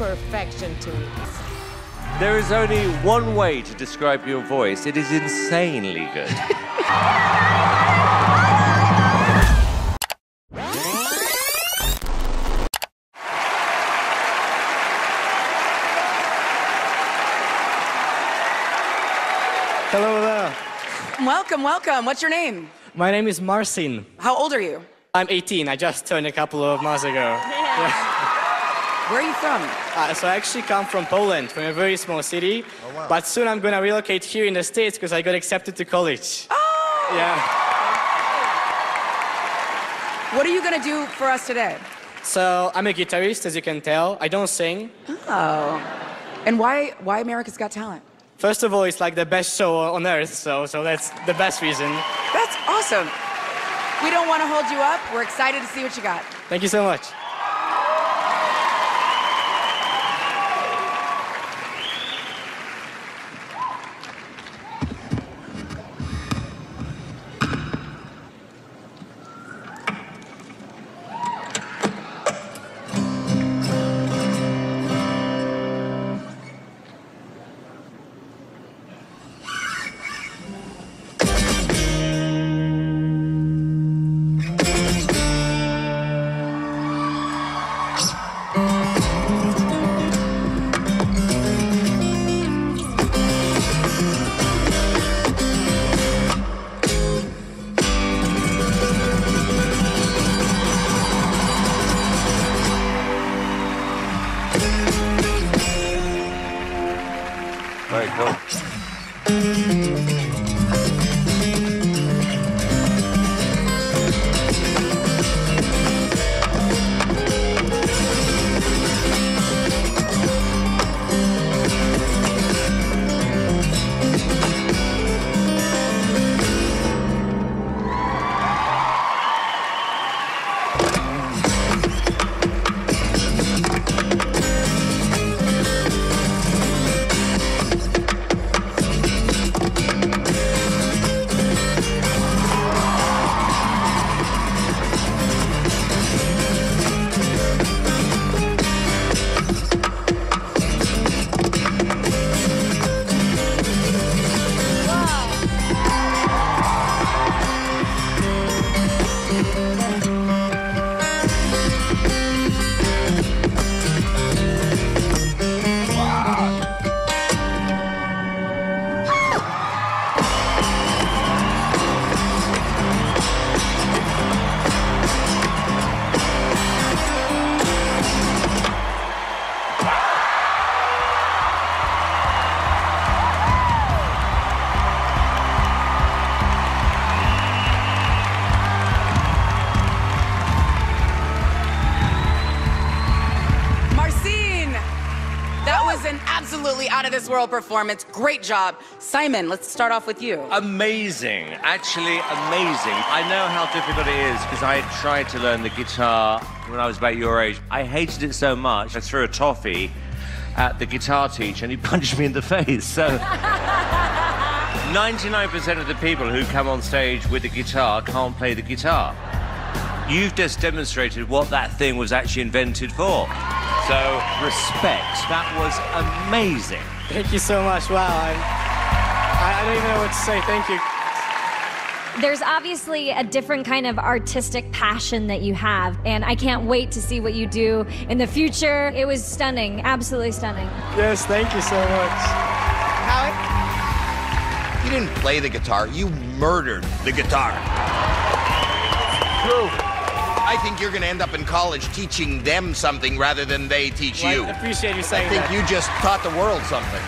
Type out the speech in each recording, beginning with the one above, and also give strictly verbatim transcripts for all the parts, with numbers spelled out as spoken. perfection to it. There is only one way to describe your voice. It is insanely good. Hello there. Welcome, welcome. What's your name? My name is Marcin. How old are you? I'm eighteen. I just turned a couple of months ago. Yeah. Yeah. Where are you from? Uh, so I actually come from Poland, from a very small city. Oh, wow. But soon I'm going to relocate here in the States because I got accepted to college. Oh! Yeah. What are you going to do for us today? So I'm a guitarist, as you can tell. I don't sing. Oh. And why, why America's Got Talent? First of all, it's like the best show on earth, so, so that's the best reason. That's awesome. We don't want to hold you up. We're excited to see what you got. Thank you so much. World performance. Great job. Simon, let's start off with you. Amazing. Actually amazing. I know how difficult it is because I tried to learn the guitar when I was about your age. I hated it so much, I threw a toffee at the guitar teacher and he punched me in the face. So ninety-nine percent of the people who come on stage with a guitar can't play the guitar. You've just demonstrated what that thing was actually invented for. So, respect. That was amazing. Thank you so much. Wow, I, I don't even know what to say. Thank you. There's obviously a different kind of artistic passion that you have, and I can't wait to see what you do in the future. It was stunning, absolutely stunning. Yes, thank you so much. Howie? You didn't play the guitar. You murdered the guitar. True. I think you're going to end up in college teaching them something rather than they teach well, you. I appreciate you saying that. I think that. You just taught the world something.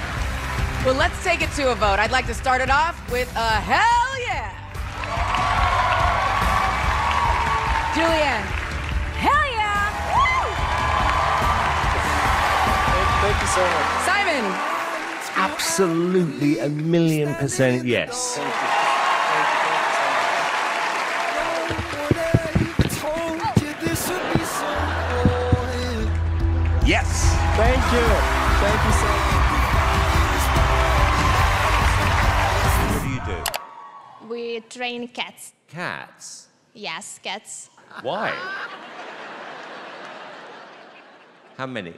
Well, let's take it to a vote. I'd like to start it off with a hell yeah. Julianne, hell yeah. Woo! Thank, thank you so much. Simon. Absolutely a million percent yes. Thank you. Yes. Thank you. Thank you so much. What do you do? We train cats. Cats? Yes, cats. Why? How many?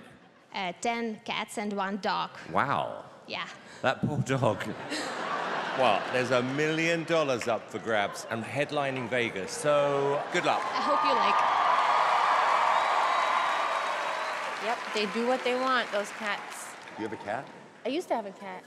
uh, ten cats and one dog. Wow. Yeah. That poor dog. Well, there's a million dollars up for grabs and headlining Vegas, so good luck. I hope you like. Yep, they do what they want, those cats. Do you have a cat? I used to have a cat.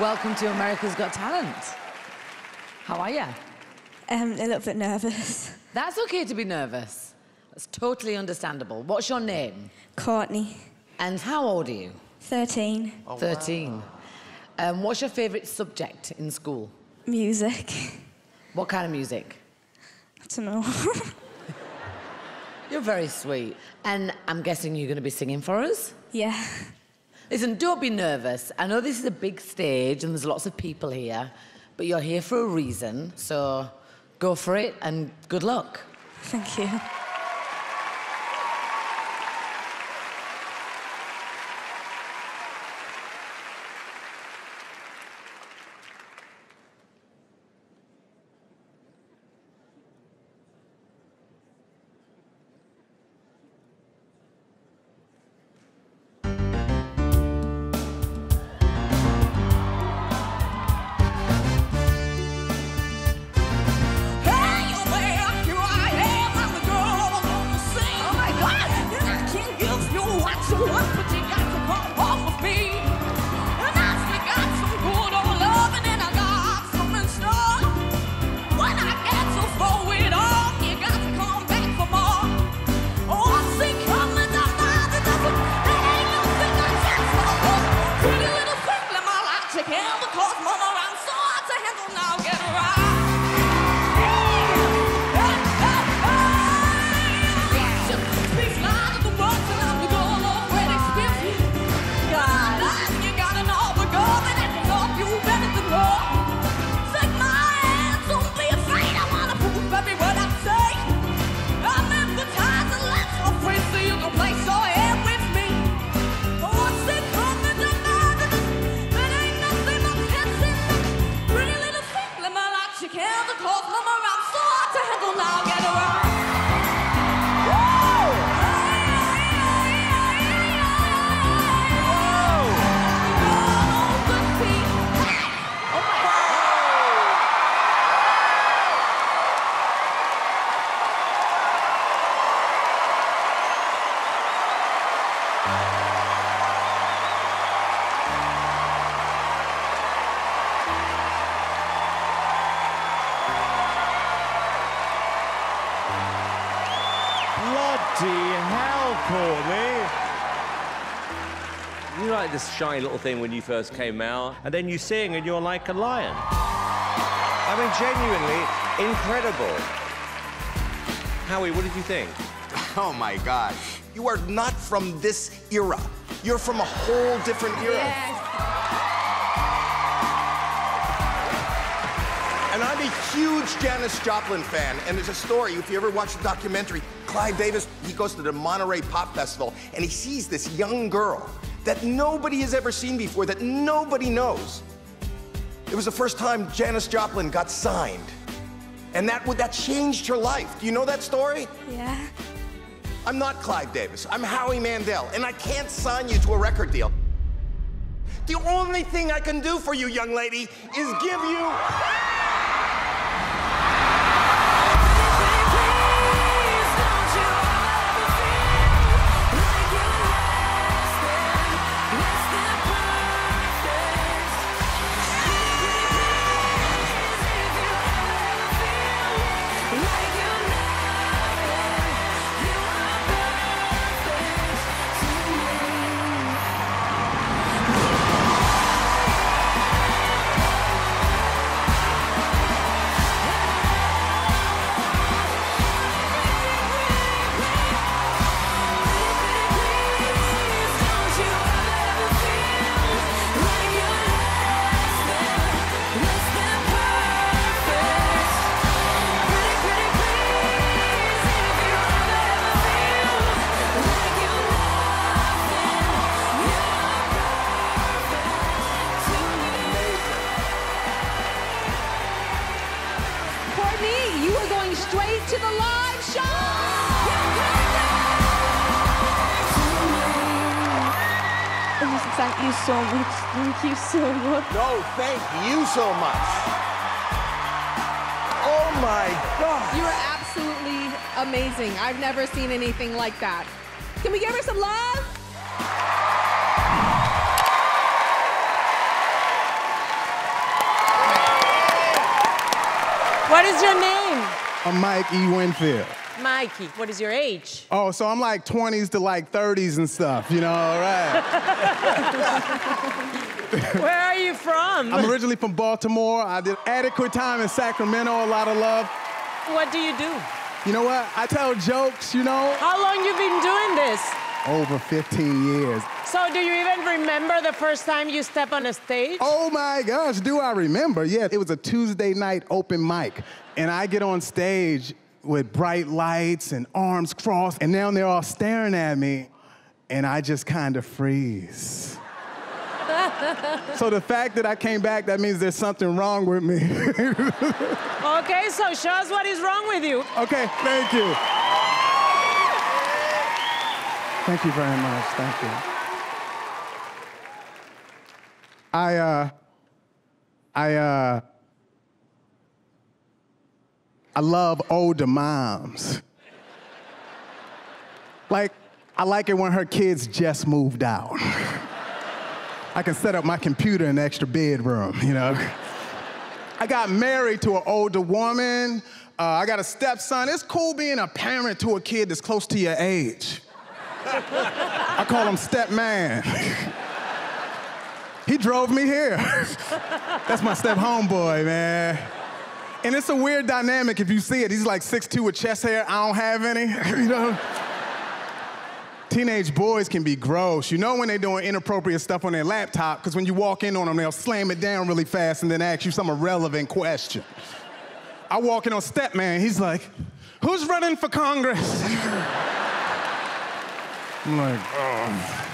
Welcome to America's Got Talent. How are you? Um, a little bit nervous. That's okay to be nervous. That's totally understandable. What's your name? Courtney. And how old are you? Thirteen. Oh, Thirteen. Wow. Um, what's your favourite subject in school? Music. What kind of music? I don't know. You're very sweet. And I'm guessing you're going to be singing for us? Yeah. Listen, don't be nervous. I know this is a big stage and there's lots of people here, but you're here for a reason, so go for it and good luck. Thank you. Hey, you there, here I am, I'm the girl Bloody hell, Courtney! You were like this shy little thing when you first came out, and then you sing and you're like a lion. I mean, genuinely incredible. Howie, what did you think? Oh, my God. You are not from this era. You're from a whole different era. Yes. And I'm a huge Janis Joplin fan, and there's a story, if you ever watch the documentary, Clive Davis, he goes to the Monterey Pop Festival, and he sees this young girl that nobody has ever seen before, that nobody knows. It was the first time Janis Joplin got signed, and that, that changed her life. Do you know that story? Yeah. I'm not Clive Davis, I'm Howie Mandel, and I can't sign you to a record deal. The only thing I can do for you, young lady, is give you... Thank you so much. Thank you so much. No, thank you so much. Oh, my God. You are absolutely amazing. I've never seen anything like that. Can we give her some love? What is your name? I'm Mike E. Winfield. Mikey, what is your age? Oh, so I'm like twenties to like thirties and stuff, you know, all right. Where are you from? I'm originally from Baltimore. I did adequate time in Sacramento, a lot of love. What do you do? You know what? I tell jokes, you know. How long you been doing this? Over fifteen years. So do you even remember the first time you stepped on a stage? Oh my gosh, do I remember? Yeah, it was a Tuesday night open mic, and I get on stage with bright lights and arms crossed, and now they're all staring at me, and I just kind of freeze. So the fact that I came back, that means there's something wrong with me. Okay, so show us what is wrong with you. Okay, thank you. Thank you very much, thank you. I, uh, I, uh, I love older moms. Like, I like it when her kids just moved out. I can set up my computer in the extra bedroom, you know? I got married to an older woman. Uh, I got a stepson. It's cool being a parent to a kid that's close to your age. I call him stepman. He drove me here. That's my step homeboy, man. And it's a weird dynamic if you see it. He's like six two with chest hair. I don't have any, you know? Teenage boys can be gross. You know when they're doing inappropriate stuff on their laptop, because when you walk in on them, they'll slam it down really fast and then ask you some irrelevant question. I walk in on Stepman. He's like, who's running for Congress? I'm like, oh.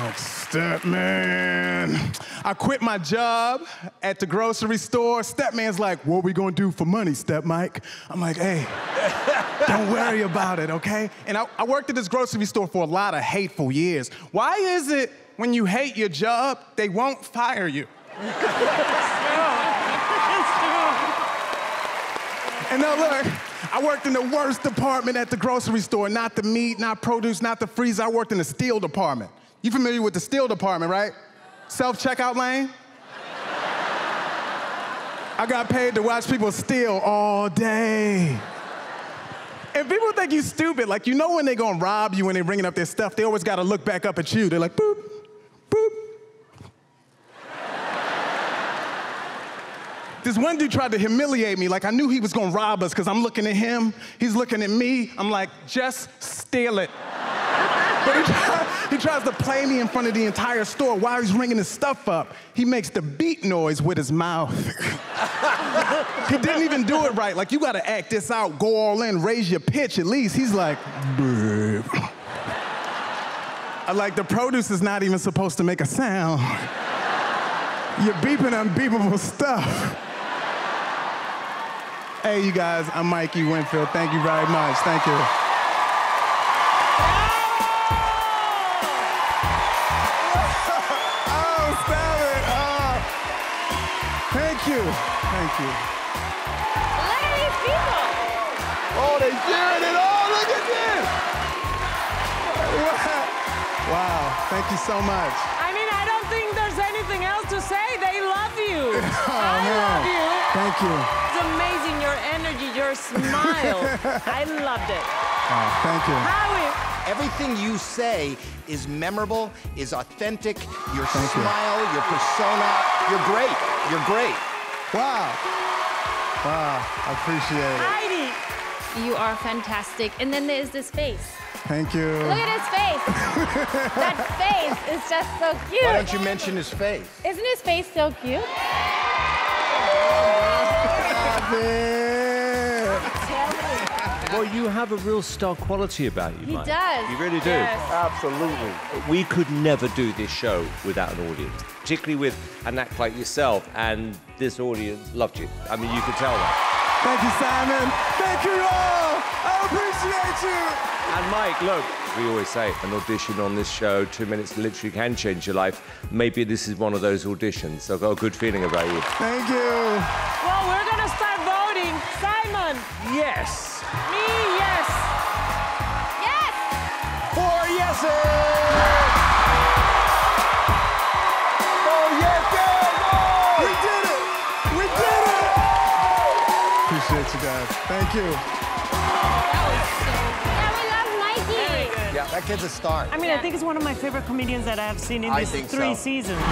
Like, Stepman. I quit my job at the grocery store. Stepman's like, what we gonna do for money, Step Mike? I'm like, hey, don't worry about it, okay? And I, I worked at this grocery store for a lot of hateful years. Why is it when you hate your job, they won't fire you? And now look, I worked in the worst department at the grocery store. Not the meat, not produce, not the freezer. I worked in the steel department. You familiar with the steel department, right? Self-checkout lane? I got paid to watch people steal all day. And people think you stupid. Like, you know when they're gonna rob you when they're bringing up their stuff, they always gotta look back up at you. They're like, boop, boop. This one dude tried to humiliate me. Like, I knew he was gonna rob us because I'm looking at him, he's looking at me. I'm like, just steal it. But he, try, he tries to play me in front of the entire store while he's ringing his stuff up. He makes the beat noise with his mouth. He didn't even do it right. Like, you gotta act this out, go all in, raise your pitch at least. He's like, burp. Like, the produce is not even supposed to make a sound. You're beeping unbeepable stuff. Hey, you guys, I'm Mike E. Winfield. Thank you very much. Thank you. Thank you, thank you. Look at these people. Oh, they're cheering it all, look at this. Wow, thank you so much. I mean, I don't think there's anything else to say. They love you. Oh, I man. love you. Thank you. It's amazing, your energy, your smile. I loved it. Oh, thank you. Howie. Everything you say is memorable, is authentic. Your Thank smile, you. your persona, you're great, you're great. Wow, wow, I appreciate it. Heidi, you are fantastic. And then there's this face. Thank you. Look at his face. That face is just so cute. Why don't you mention his face? Isn't his face so cute? Stop it. Well, you have a real star quality about you, Mike. He does. You really do. Yes. Absolutely. We could never do this show without an audience, particularly with an act like yourself, and this audience loved you. I mean, you could tell that. Thank you, Simon. Thank you all. I appreciate you. And Mike, look, we always say an audition on this show, two minutes literally can change your life. Maybe this is one of those auditions. So I've got a good feeling about you. Thank you. Well, we're going to start voting. Simon. Yes. Me, yes. Yes! Four yeses! Four yeses! Four. We did it! We did it! Appreciate you guys. Thank you. That was so good. Yeah, we love Mikey. Very good. Yeah, that kid's a star. I mean, yeah. I think it's one of my favorite comedians that I've seen in these three so. seasons.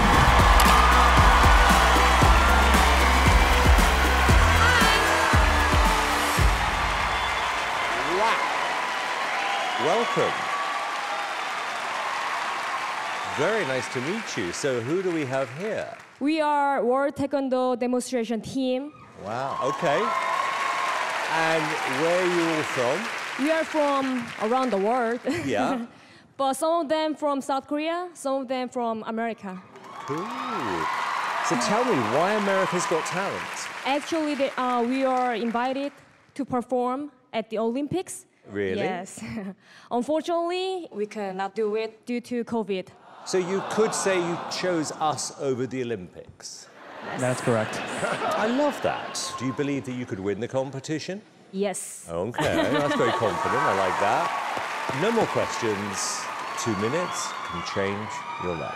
Welcome. Very nice to meet you. So who do we have here? We are World Taekwondo Demonstration Team. Wow, okay. And where are you all from? We are from around the world. Yeah. But some of them from South Korea, some of them from America. Cool. So tell me, why America's Got Talent? Actually, they, uh, we are invited to perform at the Olympics. Really? Yes. Unfortunately, we cannot do it due to COVID. So you could say you chose us over the Olympics? Yes. That's correct. I love that. Do you believe that you could win the competition? Yes. OK, that's very confident. I like that. No more questions. Two minutes can change your life.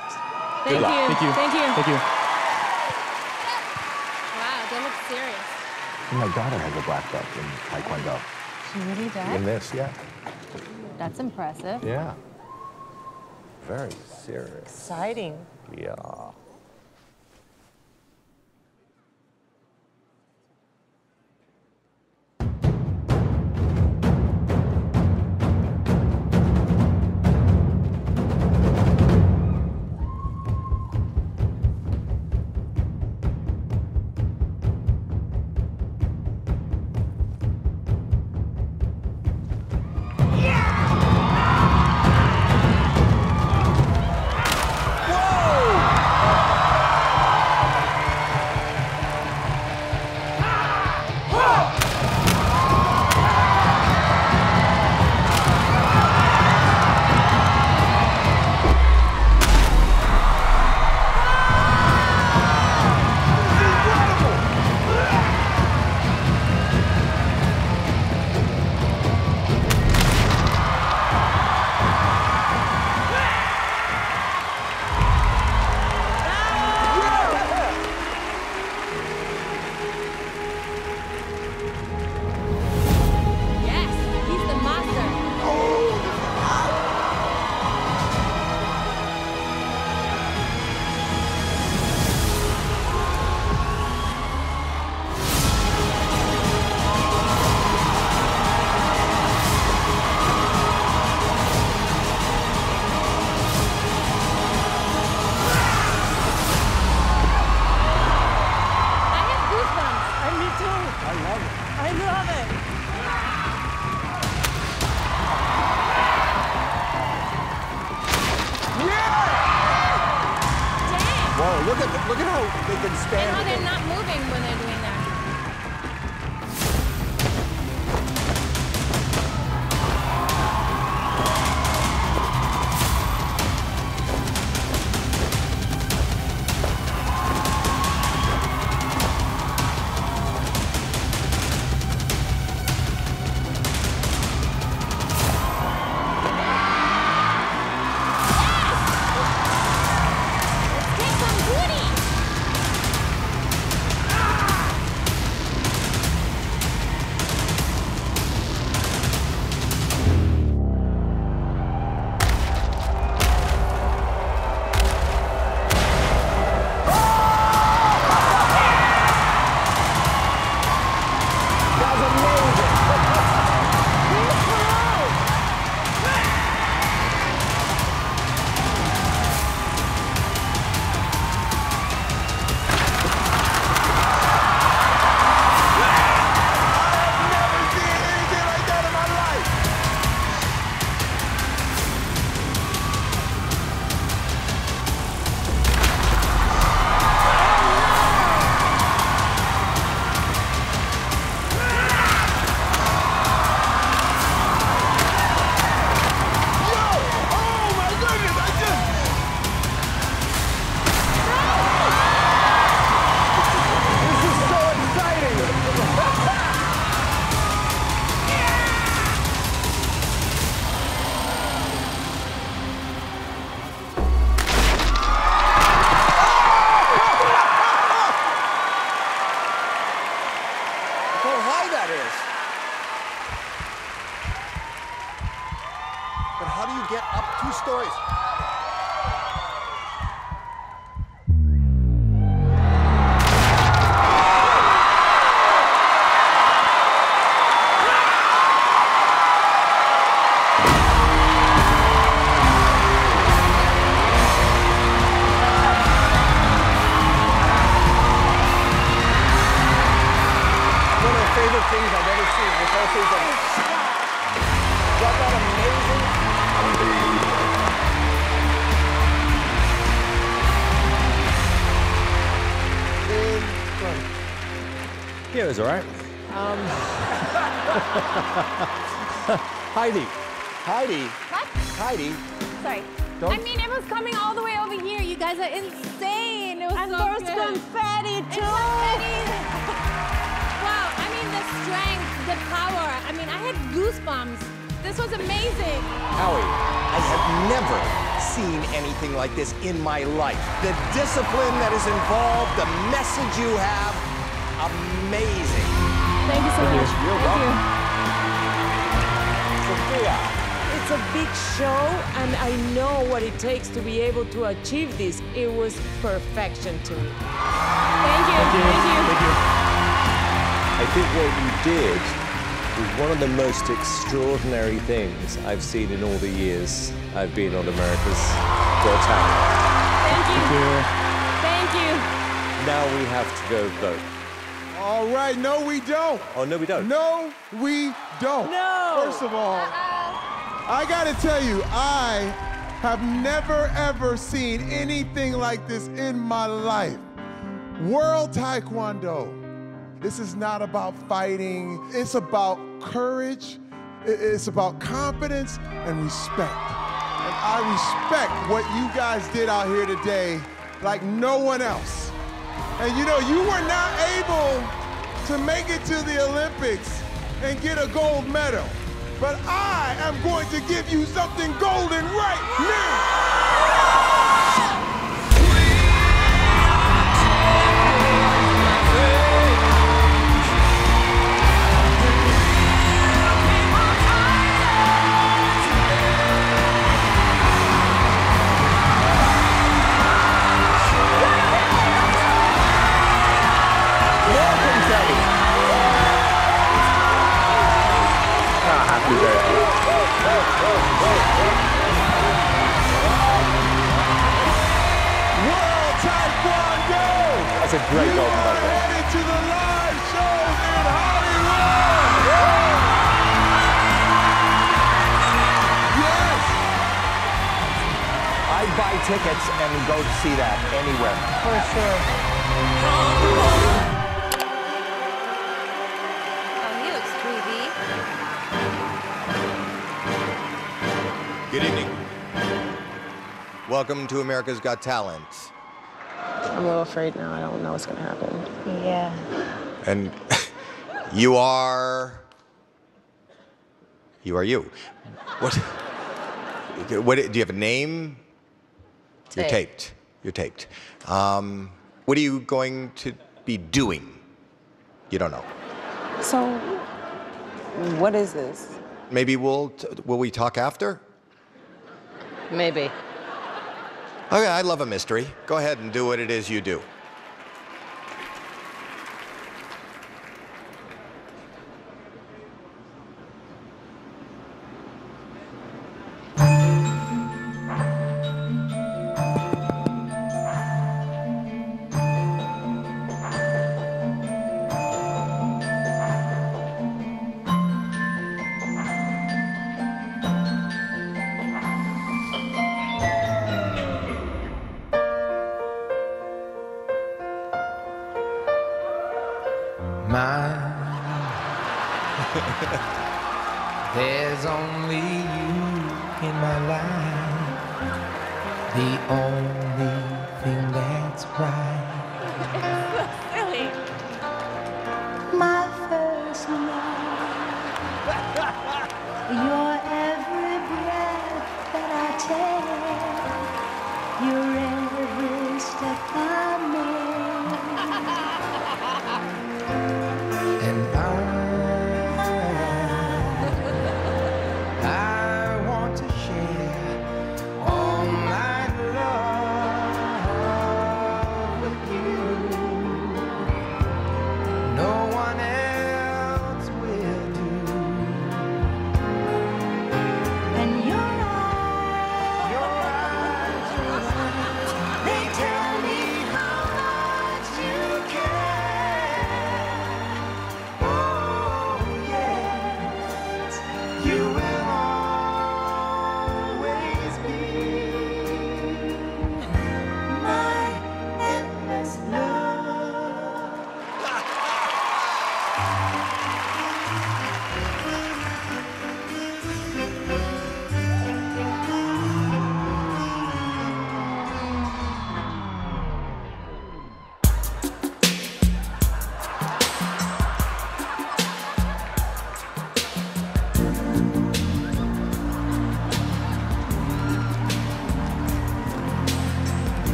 Thank Good luck. you. Thank you. Thank you. Thank you. Wow, they look serious. My daughter has a black belt in Taekwondo. She really does? In this, yeah. That's impressive. Yeah. Very serious. Exciting. Yeah. love it. I love it. Yeah! Dang. Whoa, look at, the, look at how they can stand. And how they're not moving when they're doing that. It was all right. Um. Heidi. Heidi. What? Heidi. Sorry. Don't. I mean, it was coming all the way over here. You guys are insane. It was and so first good. confetti, too. And confetti. Wow. I mean, the strength, the power. I mean, I had goosebumps. This was amazing. Howie, I have never seen anything like this in my life. The discipline that is involved, the message you have, amazing. Thank you so Thank much. You. You're Thank welcome. You. Sophia. It's a big show, and I know what it takes to be able to achieve this. It was perfection to me. Thank you. Thank you. Thank you. Thank you. I think what you did was one of the most extraordinary things I've seen in all the years I've been on America's Got Talent. Thank you. Thank you. Thank you. Now we have to go vote. All right, no, we don't. Oh, no, we don't. No, we don't. No. First of all, uh-oh. I gotta tell you, I have never, ever seen anything like this in my life. World Taekwondo. This is not about fighting. It's about courage. It's about confidence and respect. And I respect what you guys did out here today like no one else. And you know, you were not able to make it to the Olympics and get a gold medal. But I am going to give you something golden right now. tickets and go see that anywhere. For sure. Oh, he looks creepy. Good evening. Welcome to America's Got Talent. I'm a little afraid now. I don't know what's going to happen. Yeah. And you are... You are you. What, what, do you have a name? Tape. You're taped. You're taped. Um, what are you going to be doing? You don't know. So, what is this? Maybe we'll, t will we talk after? Maybe. Okay, I love a mystery. Go ahead and do what it is you do.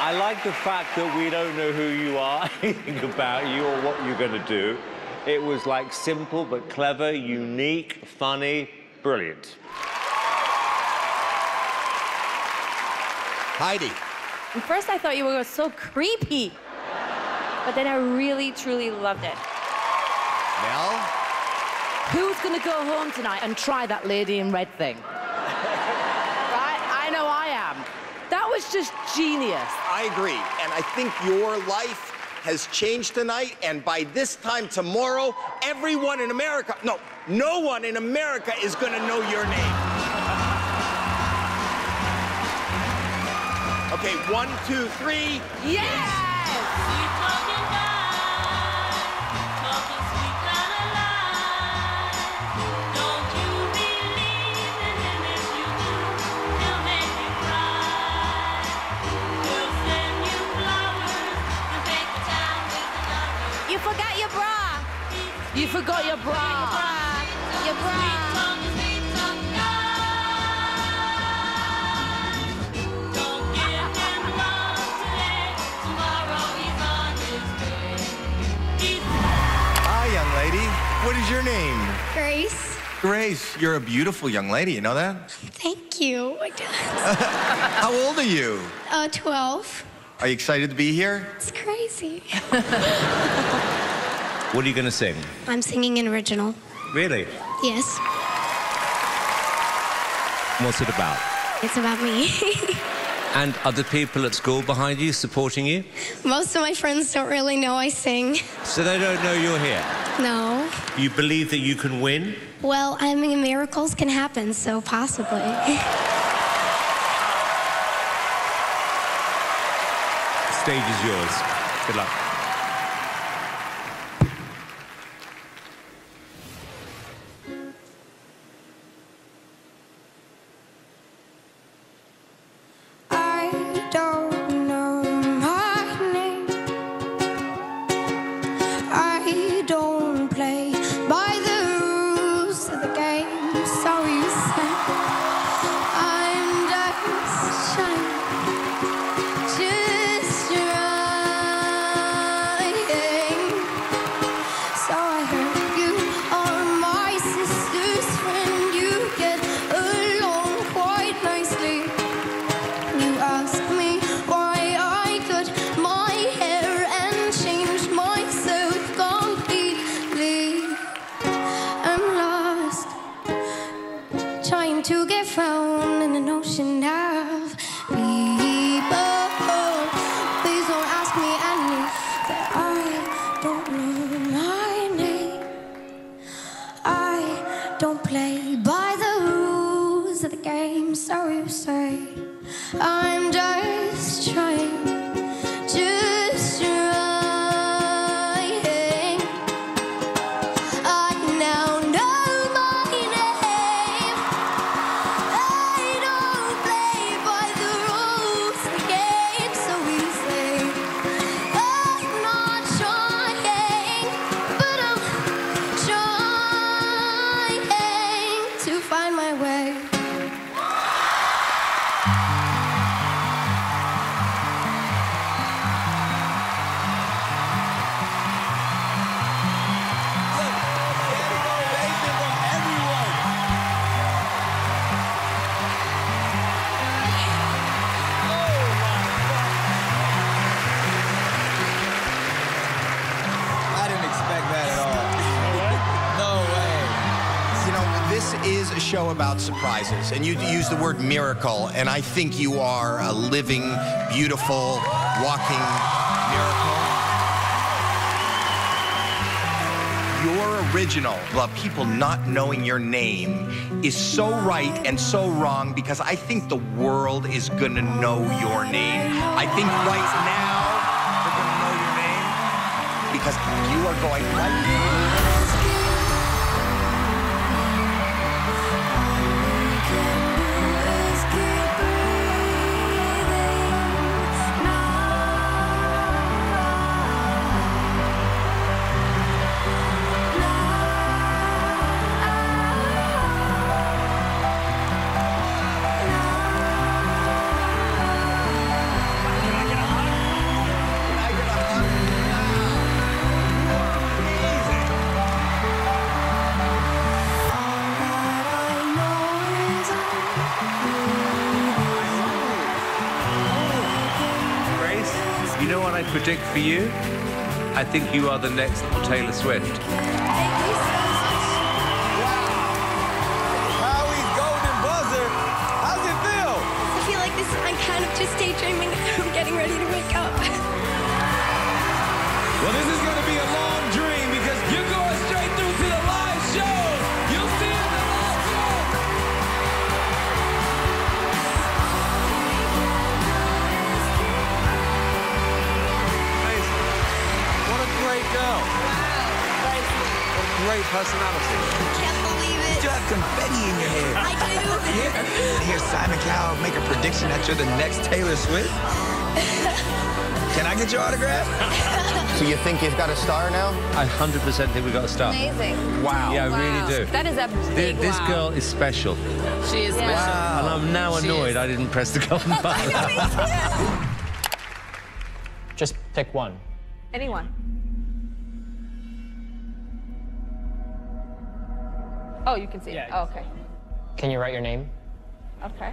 I like the fact that we don't know who you are, anything about you or what you're going to do. It was like simple but clever, unique, funny, brilliant. Heidi. At first I thought you were so creepy, but then I really, truly loved it. Mel? Who's going to go home tonight and try that lady in red thing? Right? I know I am. That was just genius. I agree, and I think your life has changed tonight, and by this time tomorrow, everyone in America, no, no one in America is gonna know your name. Okay, one, two, three. Yes! Yes. Talking sweet, talking sweet, la la la. Don't you You forgot your bra. Your bra. Your bra. What is your name? Grace. Grace, you're a beautiful young lady, you know that? Thank you. How old are you? Uh, twelve. Are you excited to be here? It's crazy. What are you gonna sing? I'm singing an original. Really? Yes. What's it about? It's about me. And other people at school behind you, supporting you? Most of my friends don't really know I sing. So they don't know you're here? No. You believe that you can win? Well, I mean, miracles can happen, so possibly. The stage is yours. Good luck. Show about surprises, and you use the word miracle, and I think you are a living, beautiful, walking miracle. Your original, about people not knowing your name, is so right and so wrong, because I think the world is gonna know your name. I think right now they're gonna know your name because you are going right now. Predict for you, I think you are the next little Taylor Swift. Thank you so much. Wow. Howie's golden buzzer. How's it feel? I feel like this, I'm kind of just daydreaming. I'm getting ready to wake up. Well, this is going to be a long dream because you're going straight through to the live show. You'll see it in the live show. Great girl. Wow. Thank you. What great personality. I can't believe it. You still have confetti in your hair. I do. I hear Simon Cowell make a prediction that you're the next Taylor Swift. Can I get your autograph? So you think you've got a star now? I one hundred percent think we've got a star. Amazing. Wow. Yeah, I wow. really do. That is a big Th This wow. girl is special. She is yeah. special. Wow. And I'm now annoyed I didn't press the golden button. I know, just pick one. Anyone. Oh, you can see yeah, it. Oh, okay. Can you write your name? Okay.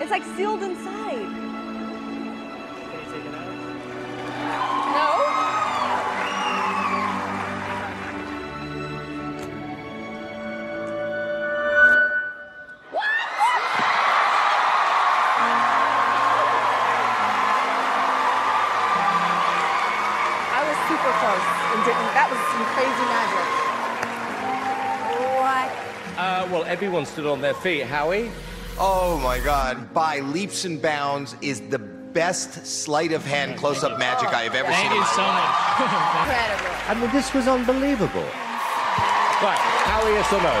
It's like sealed inside. Can you take it out? No. What? I was super close and didn't. That was some crazy magic. What? Uh, well, everyone stood on their feet. Howie? Oh my God, by leaps and bounds is the best sleight of hand close-up magic I have ever Thank seen. Thank you so much. Incredible. I mean, this was unbelievable. Right, Howie, yes or no?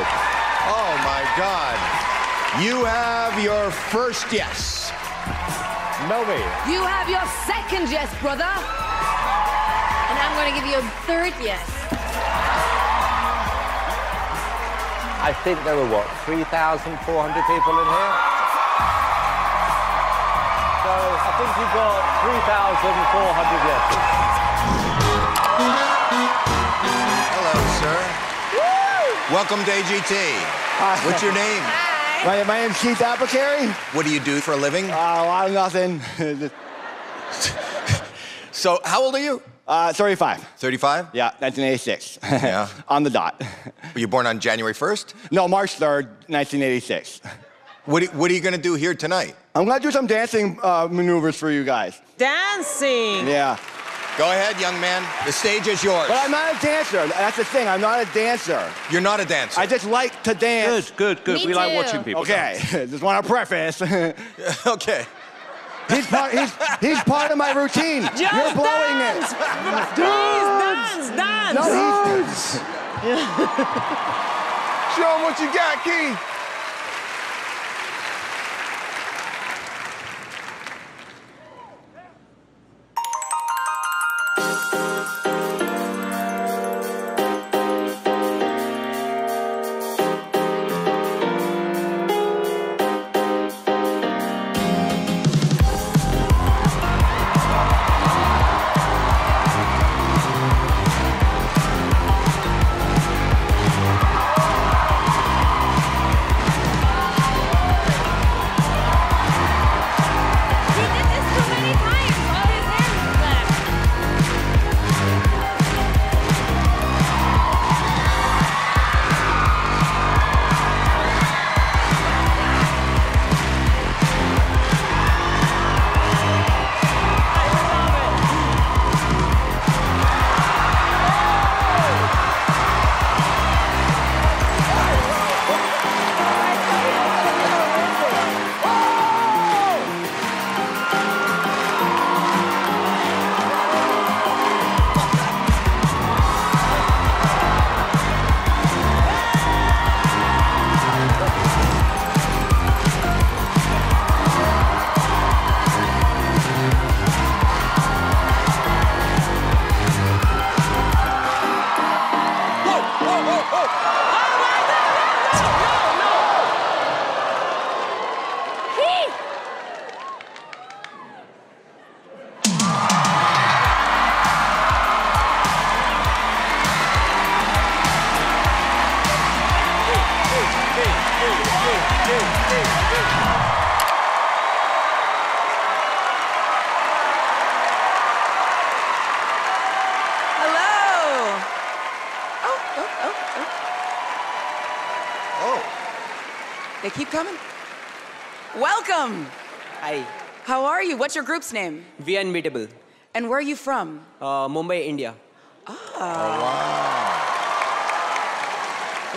Oh my God. You have your first yes. Melby. You have your second yes, brother. And I'm going to give you a third yes. I think there were, what, three thousand four hundred people in here? So I think you've got three thousand four hundred left. Hello, sir. Woo! Welcome to A G T. Hi. What's your name? Hi. My, my name's Keith Apicary. What do you do for a living? Oh, I'm nothing. So, how old are you? Uh, thirty-five. thirty-five? Yeah, nineteen eighty-six. Yeah. On the dot. Were you born on January first? No, March third, nineteen eighty-six. What, what are you going to do here tonight? I'm going to do some dancing uh, maneuvers for you guys. Dancing? Yeah. Go ahead, young man. The stage is yours. But I'm not a dancer. That's the thing. I'm not a dancer. You're not a dancer. I just like to dance. Good, good, good. Me we too. Like watching people dance. Okay. Just want to preface. Okay. He's part, he's, he's part of my routine. Just You're blowing dance. It. Please dance, dance. No, he's... Show him what you got, Keith. Keep coming. Welcome. Hi. How are you? What's your group's name? We Are Unbeatable. And where are you from? Uh, Mumbai, India. Ah.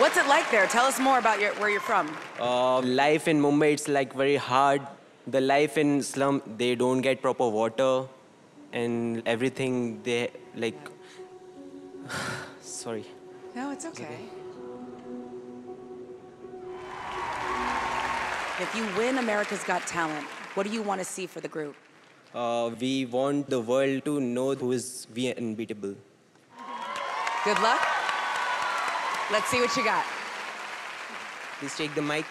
Oh, wow. What's it like there? Tell us more about your, where you're from. Uh, life in Mumbai, it's like very hard. The life in slum, they don't get proper water and everything. They like. Sorry. No, it's okay. It's okay. If you win America's Got Talent, what do you want to see for the group? Uh, we want the world to know who is We Are Unbeatable. Good luck. Let's see what you got. Please take the mic.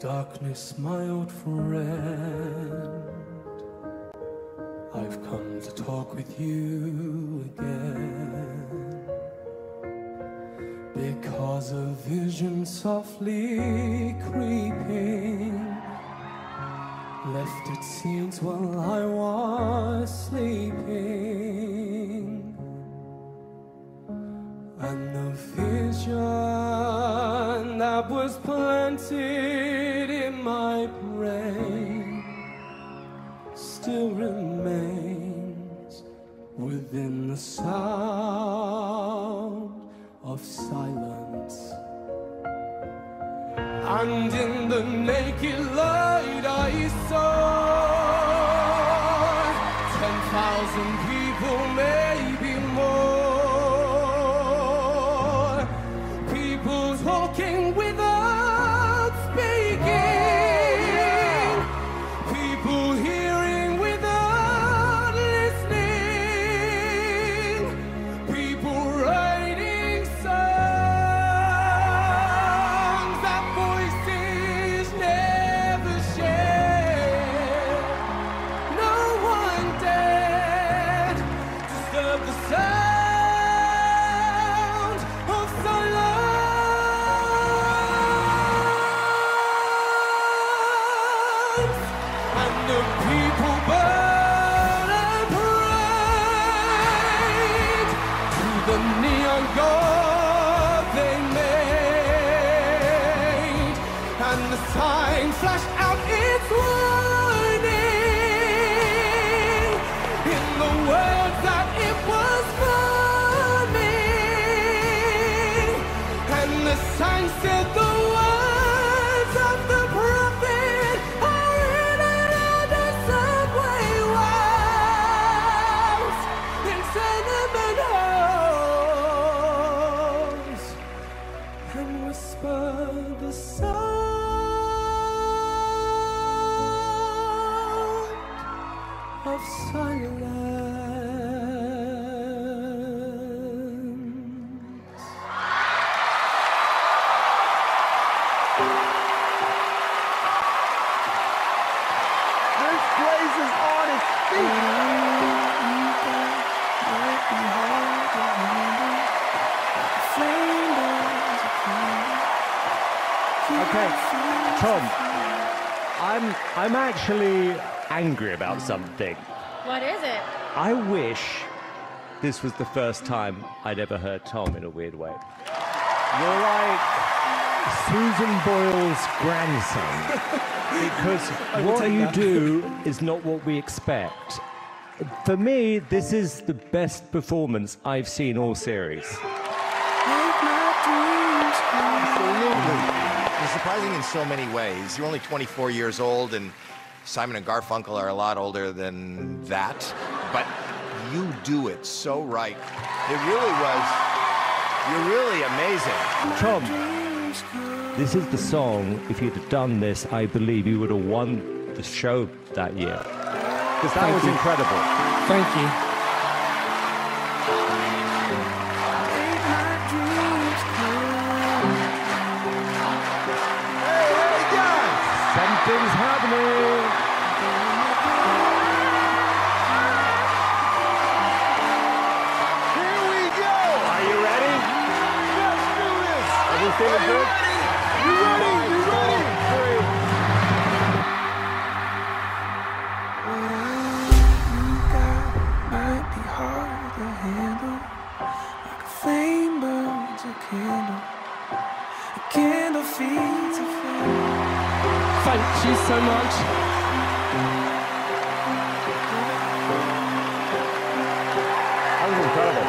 Darkness, my old friend, I've come to talk with you again. Because a vision softly creeping left its scenes while I was sleeping, and the vision that was planted in my brain still remains within the sound of silence. And in the naked light I saw ten thousand people, maybe more. People talking without speaking, people hearing without listening, people writing songs that voices never share. No one dared disturb the sound of silence. And the people burn and prayed to the neon god they made, and the sign flashed out its warning in the words that it was forming, and the sign said the words of the prophet are written on the subway walls, in cinnamon halls, and whisper the sound of silence. This place is on its Okay, Tom, I'm I'm actually angry about something. What is it? I wish this was the first time I'd ever heard Tom in a weird way. You're like Susan Boyle's grandson, because what you do is not what we expect. For me, this is the best performance I've seen all series. It's surprising in so many ways. You're only twenty-four years old, and Simon and Garfunkel are a lot older than that. But you do it so right. It really was. You're really amazing. Tom, this is the song. If you'd have done this, I believe you would have won the show that year. Because that was incredible. Thank you. Something's happening. Here we go. Are you ready? Let's do this. Are you feeling good? You ready? You ready? Three. What I got might be hard to handle, like a flame burns a candle, a candle feeds a flame. Thank you so much. That was incredible.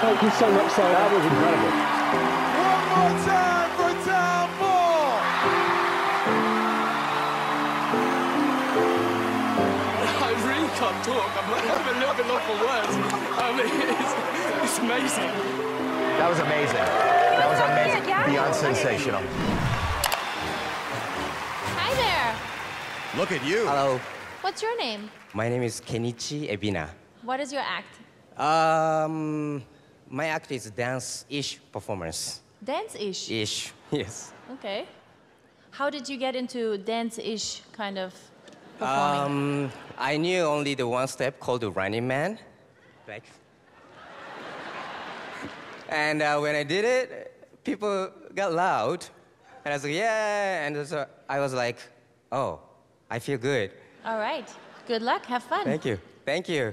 Thank you so much, Simon. That was incredible. One more time for Tom Ball. I really can't talk. I'm having a little bit lost for words. I mean, it's, it's amazing. That was amazing. That was amazing. Beyond sensational. Look at you. Hello. What's your name? My name is Kenichi Ebina. What is your act? Um, my act is dance-ish performance. Dance-ish? Ish, yes. Okay. How did you get into dance-ish kind of performing? Um, I knew only the one step called the running man. Like, and uh, when I did it, people got loud. And I was like, yeah. And so I was like, oh, I feel good. All right. Good luck. Have fun. Thank you. Thank you.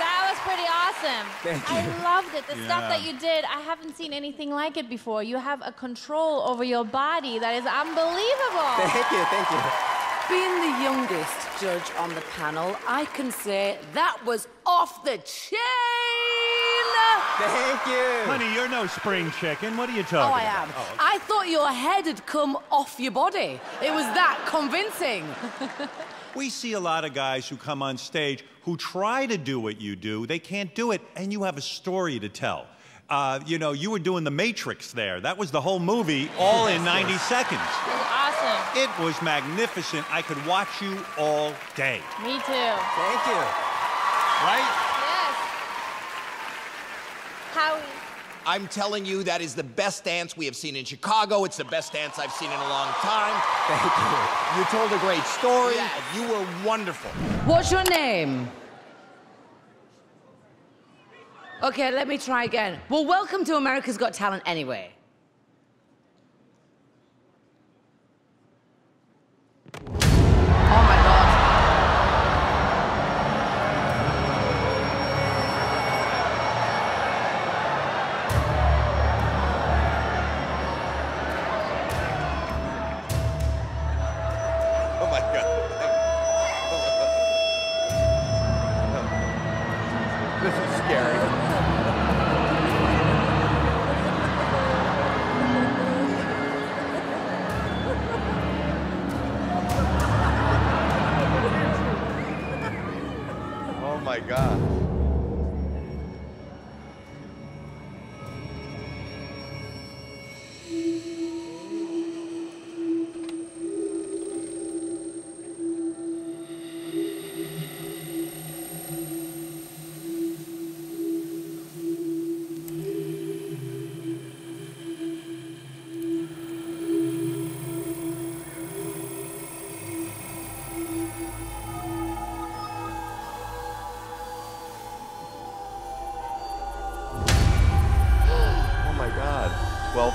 That was pretty awesome. Thank you. I loved it. The yeah. stuff that you did, I haven't seen anything like it before. You have a control over your body that is unbelievable. Thank you, thank you. Being the youngest judge on the panel, I can say that was off the chain. Thank you. Honey, you're no spring chicken. What are you talking about? Oh, I am. Oh, okay. I thought your head had come off your body. It was that convincing. We see a lot of guys who come on stage who try to do what you do. They can't do it, and you have a story to tell. Uh, you know, you were doing The Matrix there. That was the whole movie, all in ninety seconds. It was awesome. It was magnificent. I could watch you all day. Me too. Thank you. Right? Yes. Howie. I'm telling you, that is the best dance we have seen in Chicago. It's the best dance I've seen in a long time. Thank you. You told a great story. Yes. You were wonderful. What's your name? Okay, let me try again. Well, welcome to America's Got Talent anyway.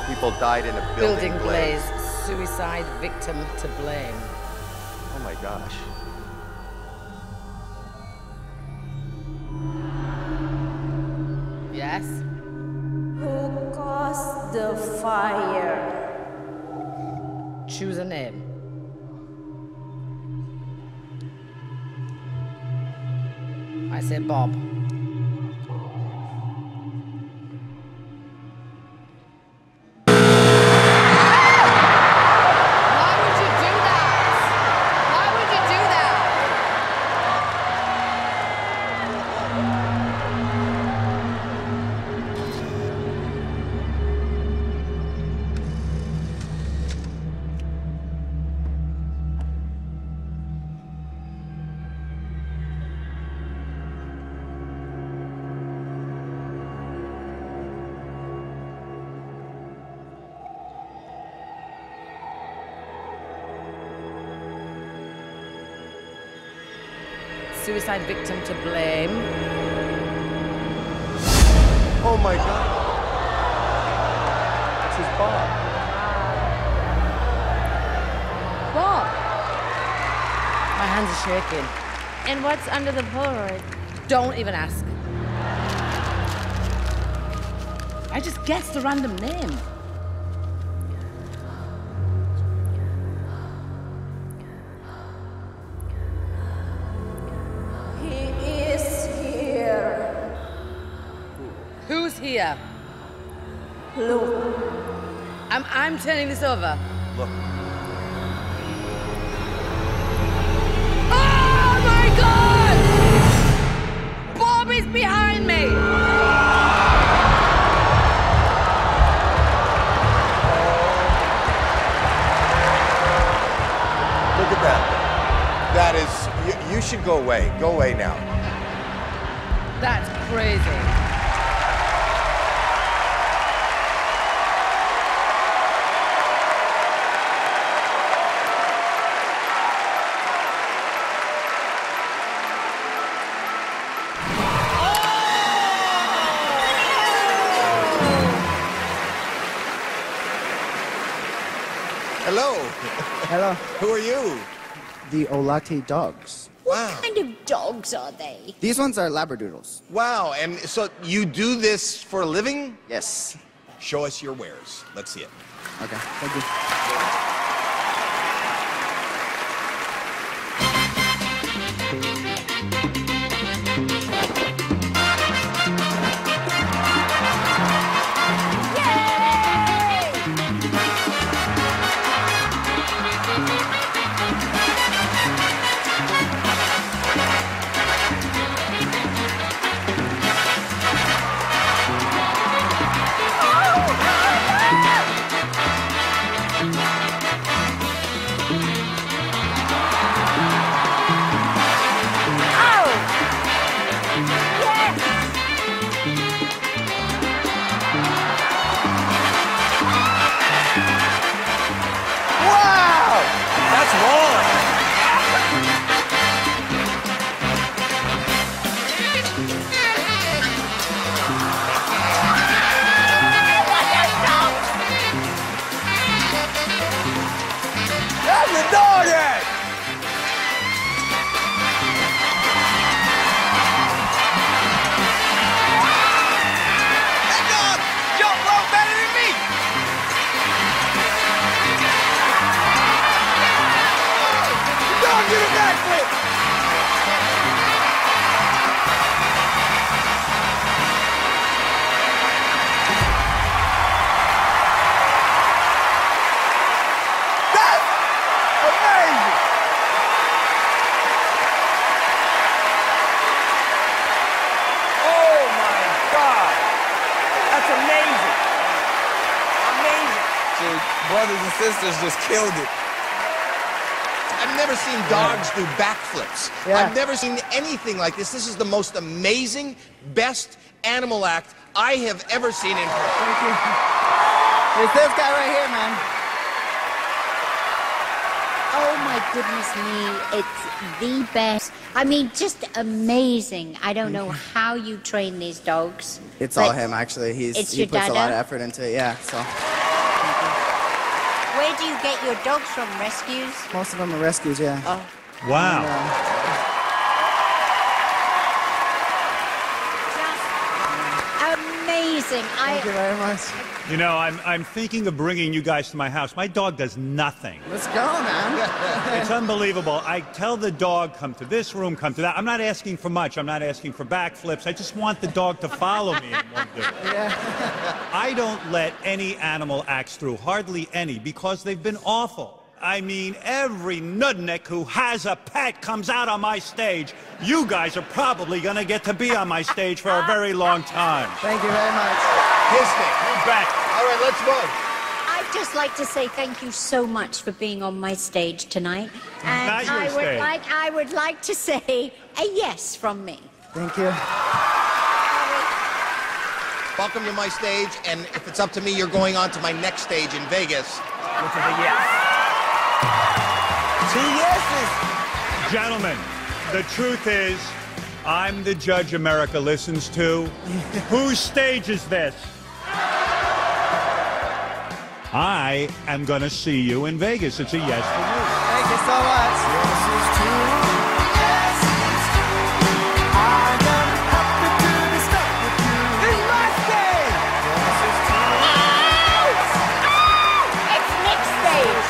People died in a building, building blaze. blaze. Suicide victim to blame. Oh my gosh. Yes? Who caused the fire? Choose a name. That's it, Bob. Suicide victim to blame. Oh my God. This is Bob. Bob. My hands are shaking. And what's under the Polaroid? Don't even ask. I just guessed the random name. Look. I'm, I'm turning this over. Look. Oh my God! Bob is behind me! Look at that. That is, you, you should go away. Go away now. That's crazy. Hello. Who are you? The Olate dogs. What wow. kind of dogs are they? These ones are labradoodles. Wow, and so you do this for a living? Yes. Show us your wares. Let's see it. Okay, thank you. Sisters just killed it. I've never seen dogs do backflips. Yeah. I've never seen anything like this. This is the most amazing, best animal act I have ever seen in person. Thank you. It's this guy right here, man. Oh my goodness me, it's the best. I mean, just amazing. I don't know how you train these dogs. It's all him, actually. He's, it's he puts dada. a lot of effort into it, yeah, so. Where do you get your dogs from? Rescues? Most of them are rescues, yeah. Oh. Wow. And, uh, just amazing. I, Thank you very much. You know, I'm, I'm thinking of bringing you guys to my house. My dog does nothing. Let's go, man. It's unbelievable. I tell the dog, come to this room, come to that. I'm not asking for much. I'm not asking for backflips. I just want the dog to follow me and won't do it. Yeah. I don't let any animal axe through, hardly any, because they've been awful. I mean, every nudnik who has a pet comes out on my stage. You guys are probably going to get to be on my stage for a very long time. Thank you very much. Kiss me. You're back. All right, let's vote. I'd just like to say thank you so much for being on my stage tonight. And Not your I stage. would like I would like to say a yes from me. Thank you. Welcome to my stage, and if it's up to me, you're going on to my next stage in Vegas, which is a yes. Two yeses. Gentlemen, the truth is, I'm the judge America listens to. Whose stage is this? I am going to see you in Vegas. It's a yes for you. Thank you so much. Yes is true. Yes is true. I am happy to be stuck with you. This is my stage. Yes is true. Oh! Oh! It's Nick's stage.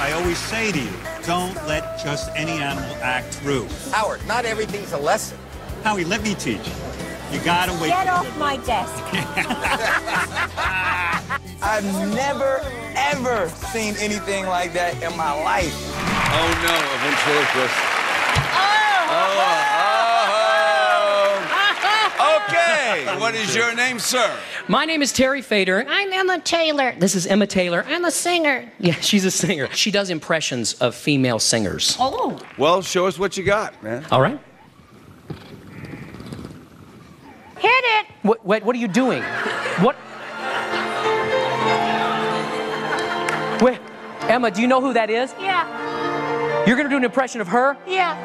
I always say to you, don't let just any animal act through. Howard, not everything's a lesson. Howie, let me teach you. You gotta wait. Get off my desk. I've never, ever seen anything like that in my life. Oh no, a ventriloquist. Oh! Oh! Oh! Okay, what is your name, sir? My name is Terry Fator. I'm Emma Taylor. This is Emma Taylor. I'm a singer. Yeah, she's a singer. She does impressions of female singers. Oh. Well, show us what you got, man. All right. Hit it. What, what, what are you doing? What? Wait, Emma, do you know who that is? Yeah. You're going to do an impression of her? Yeah.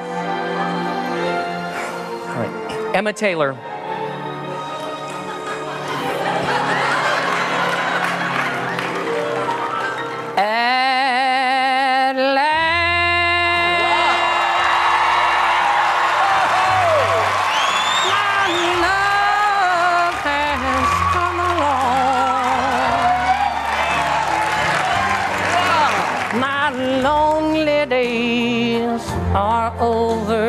All right. Emma Taylor. At last, my love has come along. My lonely days are over.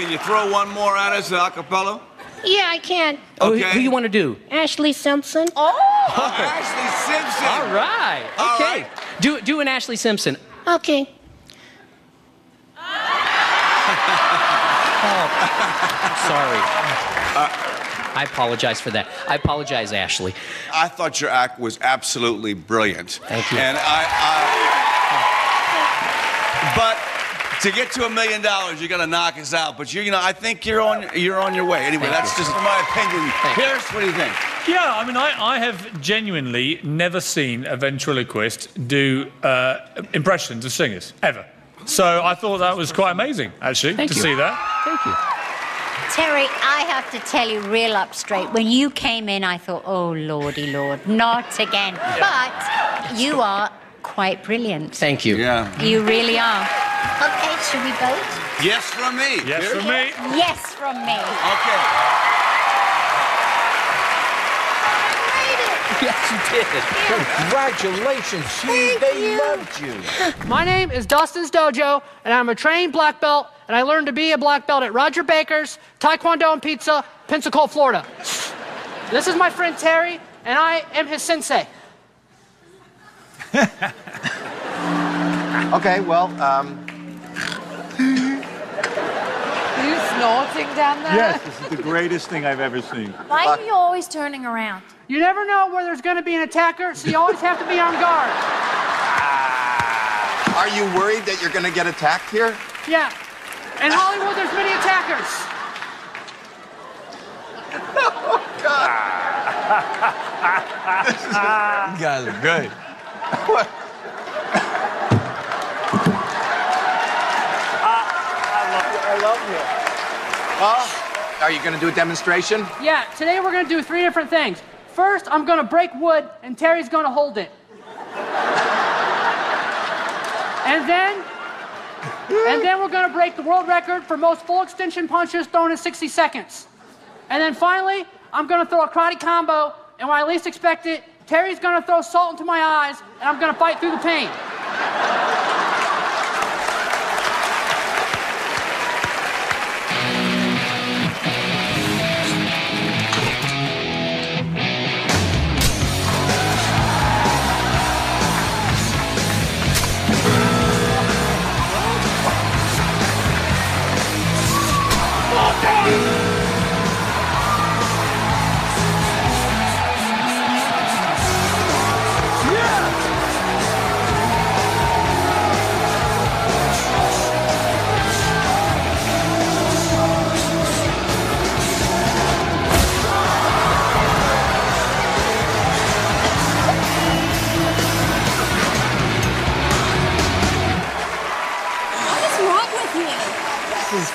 Can you throw one more at us, a cappella? Yeah, I can. Okay. Oh, who, who you want to do? Ashley Simpson. Oh! oh Ashley Simpson. All right. All okay. Right. Do, do an Ashley Simpson. Okay. Oh, sorry. Uh, I apologize for that. I apologize, Ashley. I thought your act was absolutely brilliant. Thank you. And I... I but... To get to a million dollars, you got to knock us out. But you, you know, I think you're on, you're on your way. Anyway, Thank that's you. just my opinion. Pierce, what do you think? Yeah, I mean, I, I have genuinely never seen a ventriloquist do uh, impressions of singers ever. So I thought that was quite amazing, actually, Thank to you. see that. Thank you. Terry, I have to tell you real up straight, when you came in, I thought, oh, lordy lord, not again. Yeah. But you are quite brilliant. Thank you. Yeah. You really are. Okay, should we vote? Yes from me. Yes Here. from me. Yes from me. Okay. I made it. Yes, you did. Yeah. Congratulations. Thank they you. loved you. My name is Dustin's Dojo, and I'm a trained black belt, and I learned to be a black belt at Roger Baker's Taekwondo and Pizza, Pensacola, Florida. This is my friend Terry, and I am his sensei. Okay, well, um... snorting down there? Yes, this is the greatest thing I've ever seen. Why are you always turning around? You never know where there's going to be an attacker, so you always have to be on guard. Are you worried that you're going to get attacked here? Yeah. In Hollywood, there's many attackers. Oh, God. This is... You guys are good. What? I love you. Well, are you going to do a demonstration? Yeah, today we're going to do three different things. First, I'm going to break wood, and Terry's going to hold it. and then, and then we're going to break the world record for most full extension punches thrown in sixty seconds. And then finally, I'm going to throw a karate combo, and when I least expect it, Terry's going to throw salt into my eyes, and I'm going to fight through the pain.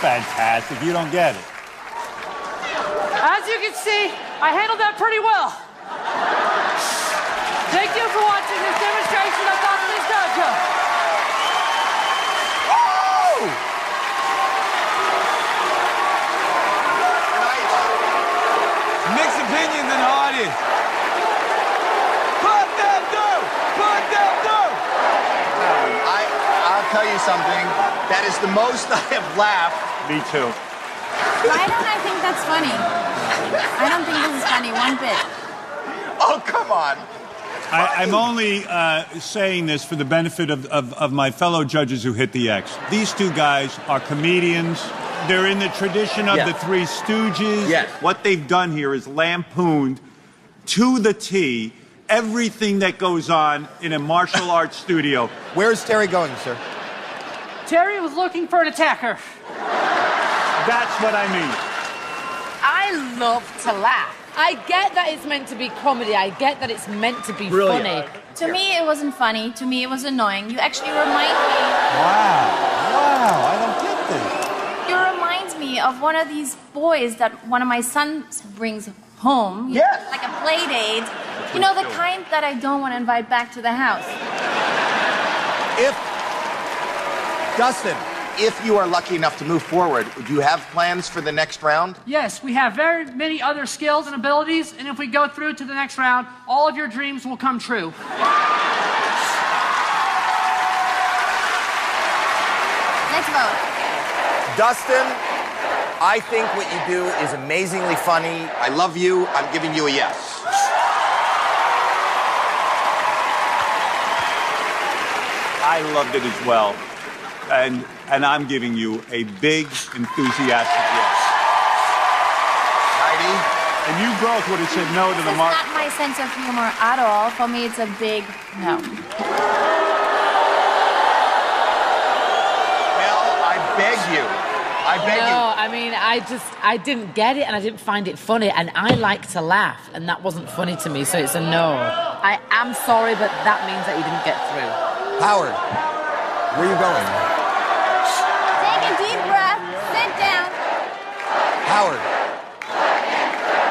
Fantastic. You don't get it. As you can see, I handled that pretty well. Thank you for watching this demonstration of Dustin's Dojo. Woo! Nice. Mixed opinions in the audience. Put them through! Put them through! I, I'll tell you something. That is the most I have laughed. Me too. Why don't I think that's funny? I don't think this is funny one bit. Oh, come on. I, I'm only uh, saying this for the benefit of, of, of my fellow judges who hit the X. These two guys are comedians. They're in the tradition of yeah. the Three Stooges. Yes. What they've done here is lampooned to the T everything that goes on in a martial arts studio. Where is Terry going, sir? Terry was looking for an attacker. That's what I mean. I love to laugh. I get that it's meant to be comedy. I get that it's meant to be Brilliant. funny. Uh, to yeah. me, it wasn't funny. To me, it was annoying. You actually remind me... Wow. Wow, I don't get this. You remind me of one of these boys that one of my sons brings home. Yes. Know, like a play date. You know, the kind that I don't want to invite back to the house. If... Dustin... If you are lucky enough to move forward, do you have plans for the next round? Yes, we have very many other skills and abilities, and if we go through to the next round, all of your dreams will come true. Let's vote. Dustin, I think what you do is amazingly funny. I love you. I'm giving you a yes. I loved it as well. And, and I'm giving you a big, enthusiastic yes. Heidi? And you both would have said no to the mark. It's not my sense of humor at all. For me, it's a big no. Well, I beg you. I beg no, you. No, I mean, I just, I didn't get it and I didn't find it funny. And I like to laugh, and that wasn't funny to me, so it's a no. I am sorry, but that means that you didn't get through. Howard, where are you going? Howard.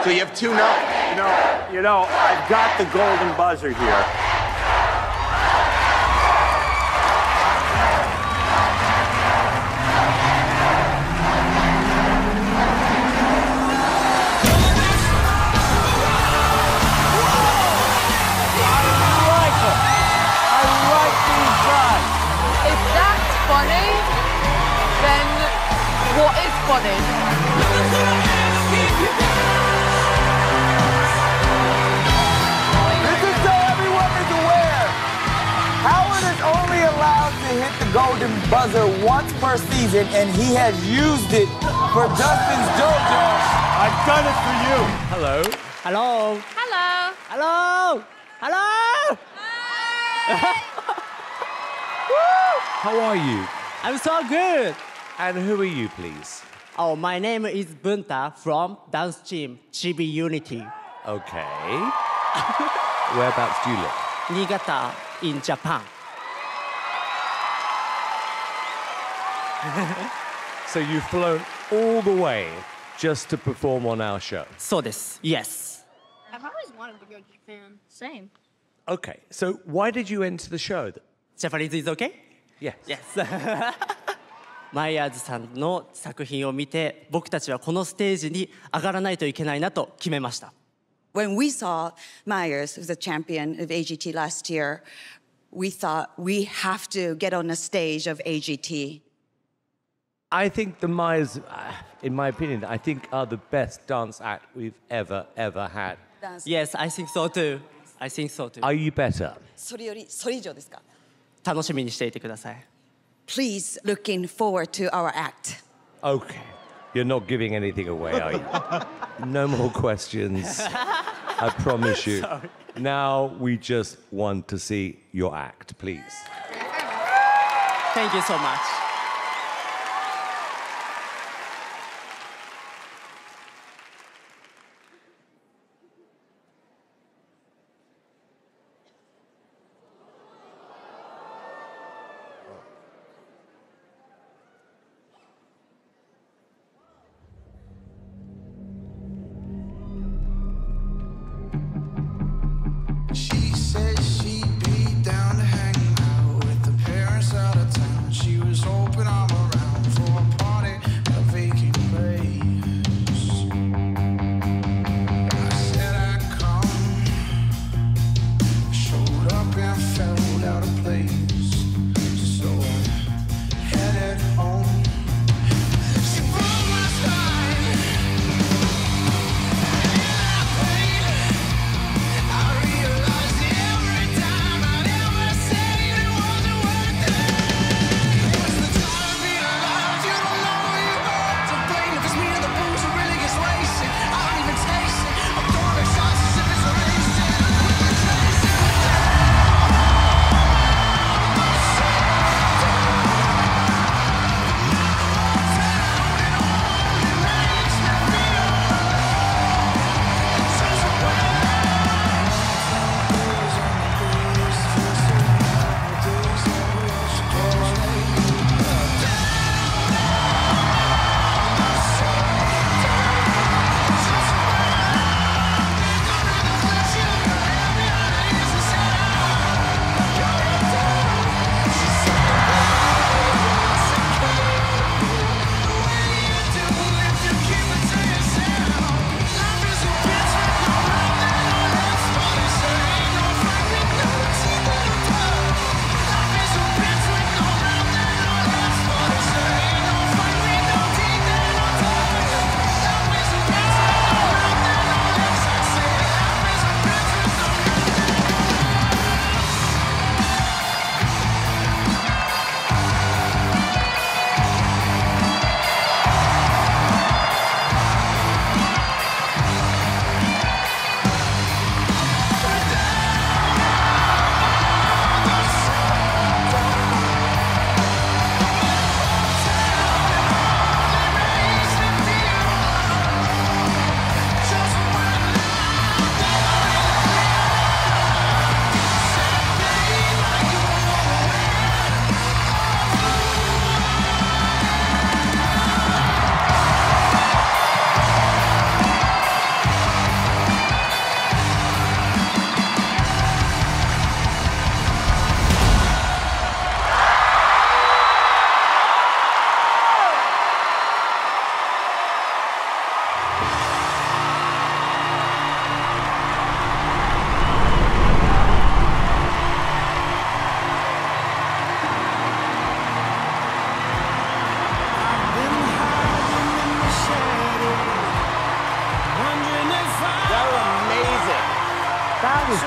So you have two no. You know, you know, I've got the golden buzzer here. I like them. I like these guys. If that's funny, then what is funny? This is so everyone is aware. Howard is only allowed to hit the golden buzzer once per season, and he has used it for Dustin's Dojo. I've done it for you. Hello. Hello. Hello. Hello. Hello. How are you? I'm so good. And who are you, please? Oh, my name is Bunta from dance team Chibi Unity. Okay. Whereabouts do you live? Niigata in Japan. So you've flown all the way just to perform on our show? So this, yes. I've always wanted to go to Japan. Same. Okay, so why did you enter the show? Japanese is okay? Yes. Yes. マイヤーズさんの作品を見て、僕たちはこのステージに上がらないといけないなと決めました。When we saw Myers, who's the champion of A G T last year, we thought we have to get on a stage of A G T. I think the Myers, in my opinion, I think are the best dance act we've ever, ever had. Yes, I think so too. I think so too. Are you better? それより、それ以上ですか？楽しみにしていてください。 Please, looking forward to our act. Okay. You're not giving anything away, are you? No more questions. I promise you. Sorry. Now we just want to see your act, please. Thank you so much.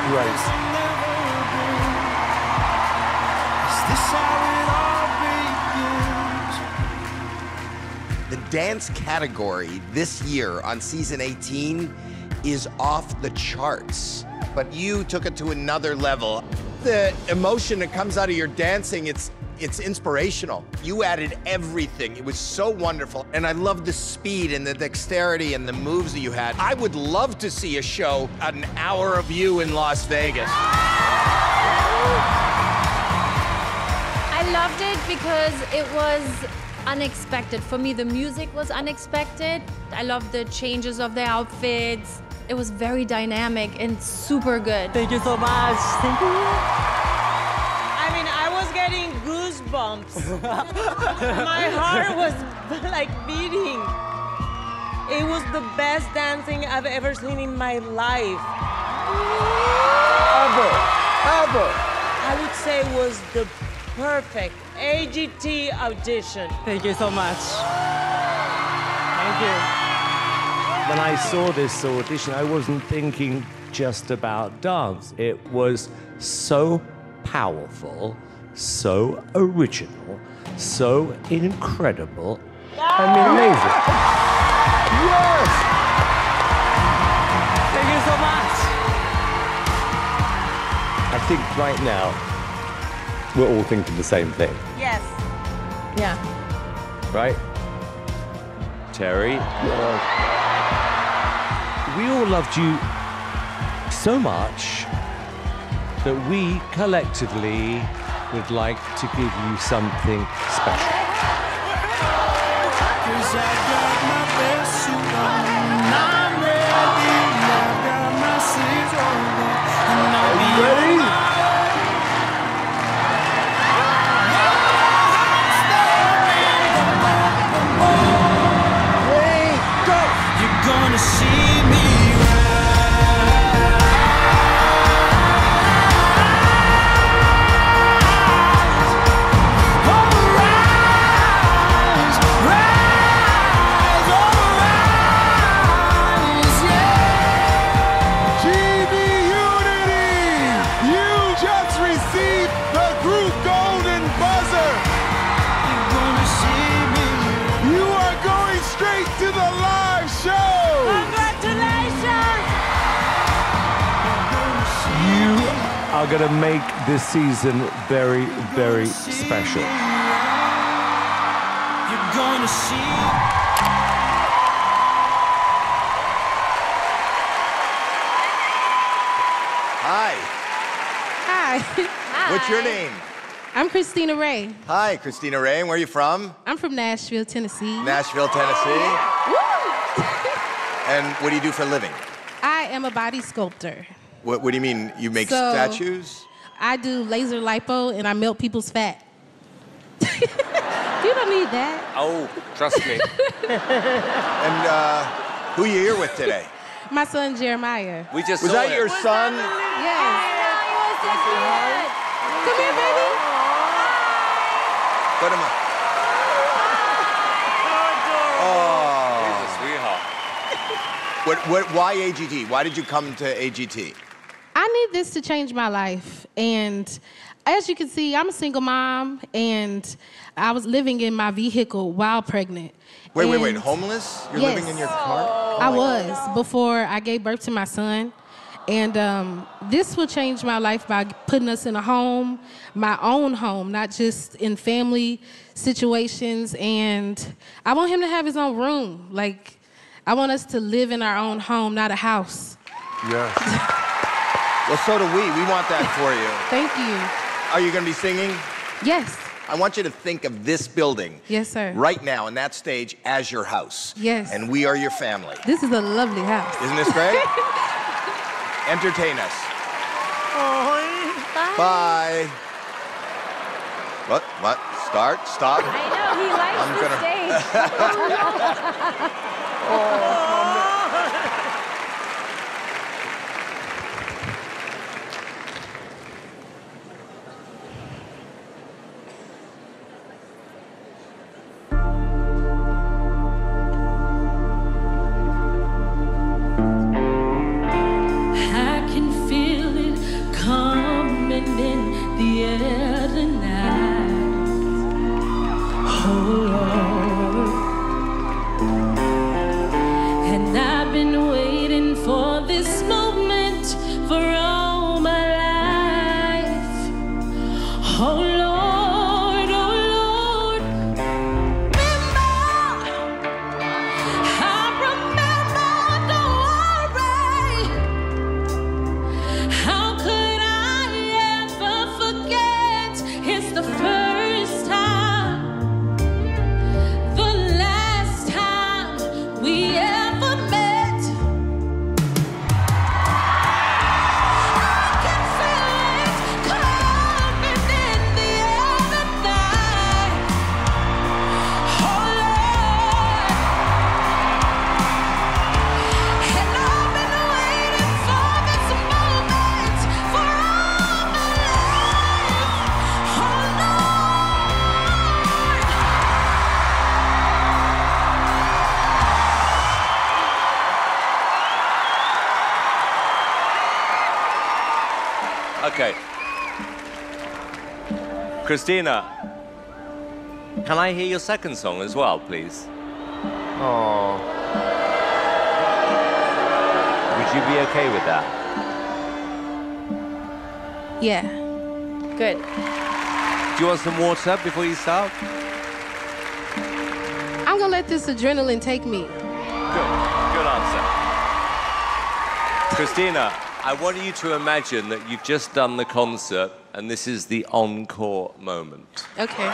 Grace. Is this how it all dance category this year on season eighteen is off the charts, but you took it to another level. The emotion that comes out of your dancing, it's it's inspirational. You added everything. It was so wonderful. And I loved the speed and the dexterity and the moves that you had. I would love to see a show, an hour of you in Las Vegas. I loved it because it was unexpected. For me, the music was unexpected. I loved the changes of the outfits. It was very dynamic and super good. Thank you so much. Thank you. I mean, I was getting goosebumps. My heart was like beating. It was the best dancing I've ever seen in my life. Ever, ever. I would say it was the perfect A G T audition. Thank you so much. Thank you. When I saw this audition, I wasn't thinking just about dance. It was so powerful, so original, so incredible, yeah. And amazing. Yes! Thank you so much. I think right now, we're all thinking the same thing. Yes. Yeah. Right? Terry? Yeah. We all loved you so much that we collectively would like to give you something special. Are you ready? Ready, go! You're gonna see me. Are going to make this season very, very special. You're going to see. Hi. Hi. Hi. What's your name? I'm Christina Rae. Hi, Christina Rae. Where are you from? I'm from Nashville, Tennessee. Nashville, Tennessee. Woo! And what do you do for a living? I am a body sculptor. What, what do you mean? You make so, statues? I do laser lipo and I melt people's fat. You don't need that. Oh, trust me. And uh, who are you here with today? My son Jeremiah. We just was saw that him. Your was son? That yes. Come here, baby. Put him up. Oh, he's a sweetheart. What, what, why A G T? Why did you come to A G T? I need this to change my life, and as you can see, I'm a single mom, and I was living in my vehicle while pregnant. Wait, and wait, wait, homeless? You're yes. living in your car? Oh, I was, God. Before I gave birth to my son, and um, this will change my life by putting us in a home, my own home, not just in family situations, and I want him to have his own room. Like, I want us to live in our own home, not a house. Yes. Well, so do we. We want that for you. Thank you. Are you going to be singing? Yes. I want you to think of this building. Yes, sir. Right now, in that stage, as your house. Yes. And we are your family. This is a lovely house. Isn't this great? Entertain us. Oh, bye. Bye. What? What? Start? Stop? I know. He likes I'm the gonna... stage. Oh. Oh, Okay. Christina, can I hear your second song as well, please? Oh. Would you be okay with that? Yeah. Good. Do you want some water before you start? I'm gonna let this adrenaline take me. Good. Good answer. Christina, I want you to imagine that you've just done the concert and this is the encore moment. Okay.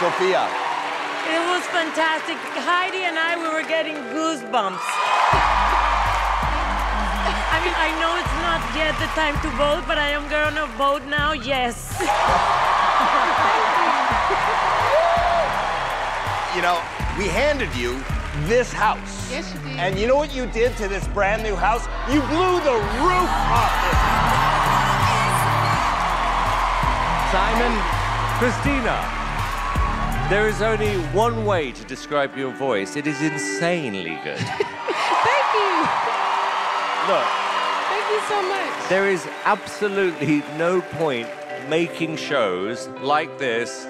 Sophia. It was fantastic. Heidi and I, we were getting goosebumps. I mean, I know it's not yet the time to vote, but I am going to vote now, yes. You know, we handed you this house. Yes, you did. And you know what you did to this brand new house? You blew the roof off it. Simon, Christina. There is only one way to describe your voice. It is insanely good. Thank you. Look. Thank you so much. There is absolutely no point making shows like this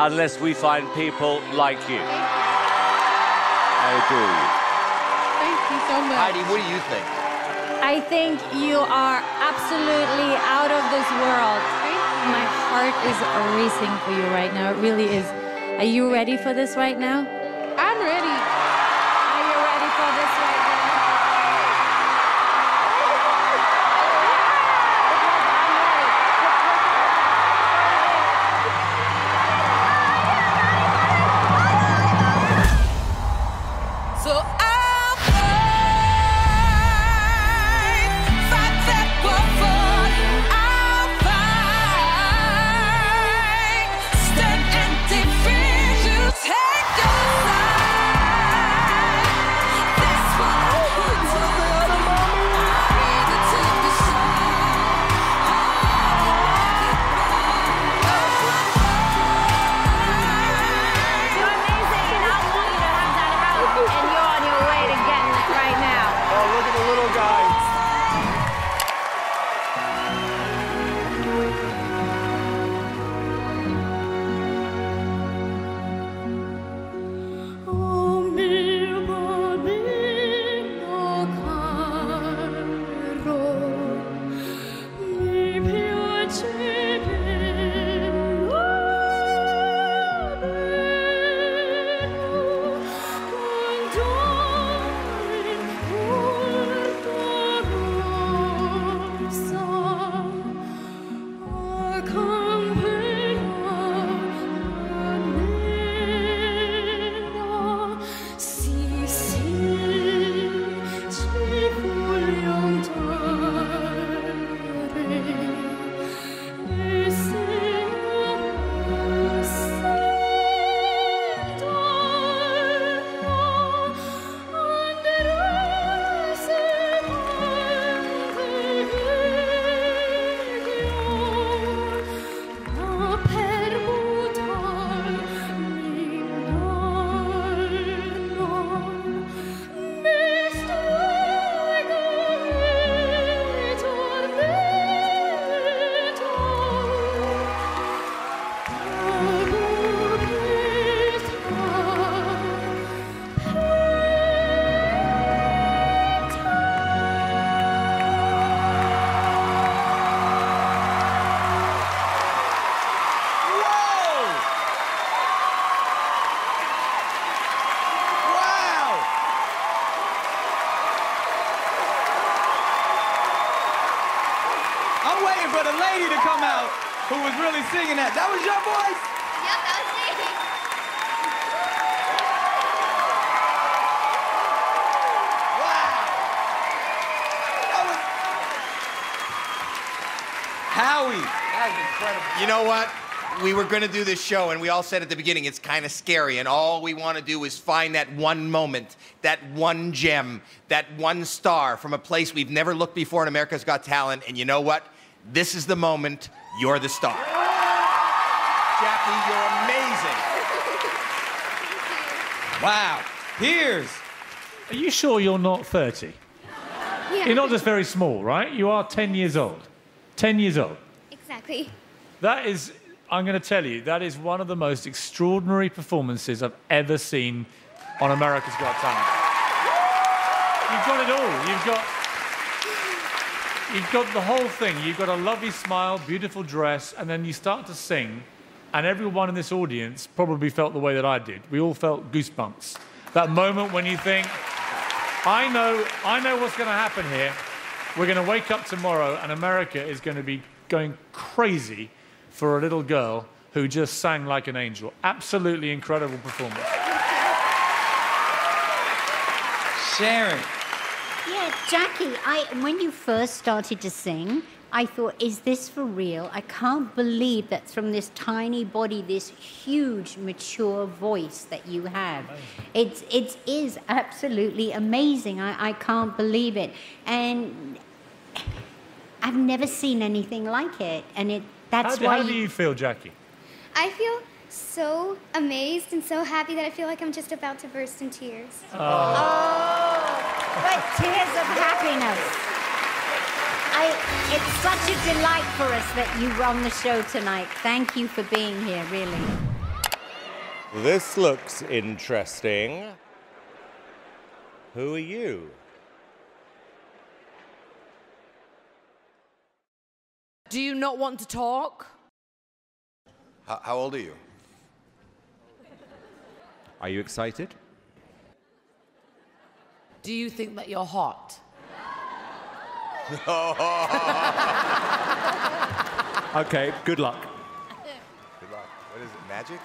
unless we find people like you. I agree with you. Thank you so much. Heidi, what do you think? I think you are absolutely out of this world. My heart is racing for you right now. It really is. Are you ready for this right now? I'm ready. Are you ready for this right now? So I'll fight, fight that war for. Take your side. This one. lady to come out who was really singing that. That was your voice? Yep, that was me. Wow. That was... Howie. That is incredible. You know what? We were going to do this show, and we all said at the beginning, it's kind of scary, and all we want to do is find that one moment, that one gem, that one star from a place we've never looked before in America's Got Talent, and you know what? This is the moment. You're the star. Jackie, you're amazing. Wow. Here's... Are you sure you're not thirty? Yeah. You're not just very small, right? You are ten years old. ten years old. Exactly. That is... I'm going to tell you, that is one of the most extraordinary performances I've ever seen on America's Got Talent. You've got it all. You've got, you've got the whole thing. You've got a lovely smile, beautiful dress, and then you start to sing, and everyone in this audience probably felt the way that I did. We all felt goosebumps. That moment when you think, I know, I know what's going to happen here. We're going to wake up tomorrow, and America is going to be going crazy for a little girl who just sang like an angel. Absolutely incredible performance. Sharon. Yeah, Jackie, I, when you first started to sing, I thought, is this for real? I can't believe that from this tiny body, this huge, mature voice that you have. It's, it is absolutely amazing. I, I can't believe it. And I've never seen anything like it. And it That's how do, why how do you feel, Jackie? I feel so amazed and so happy that I feel like I'm just about to burst in tears. Oh, oh but tears of happiness. I, it's such a delight for us that you run the show tonight. Thank you for being here, really. This looks interesting. Who are you? Do you not want to talk? How, how old are you? Are you excited? Do you think that you're hot? Okay, good luck. Good luck. What is it, magic?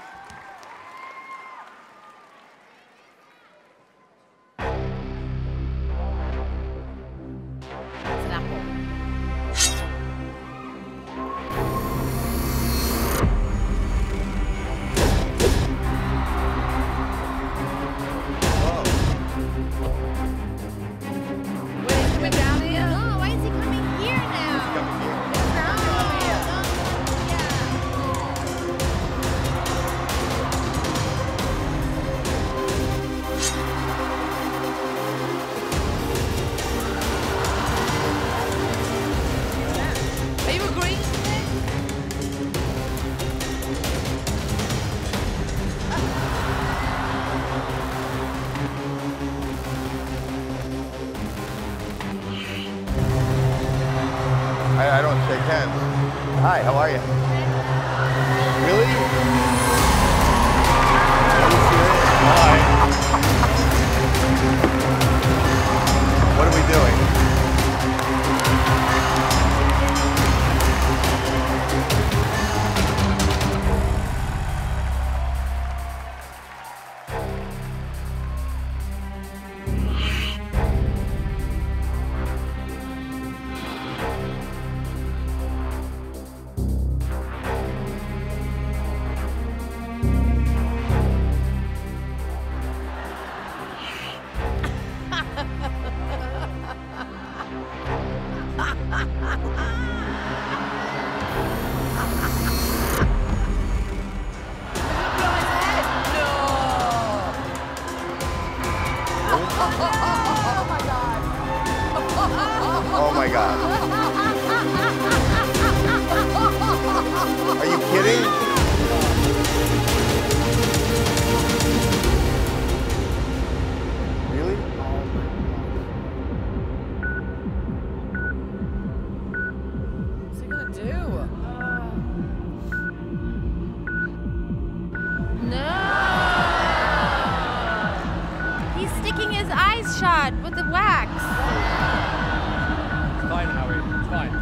Fine, Howie. It's fine.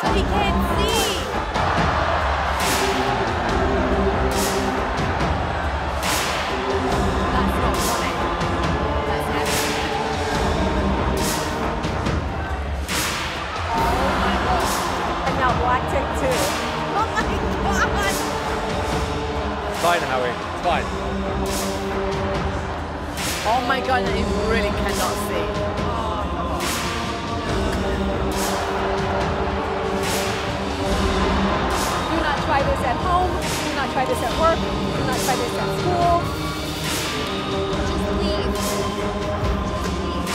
He can't see. That's not funny. That's heavy. Oh my gosh. And now black take two. Oh my god. Fine, Howie. It's fine. Oh my god, you really cannot see. Oh, come on. Do not try this at home, do not try this at work, do not try this at school. Just leave. Just leave.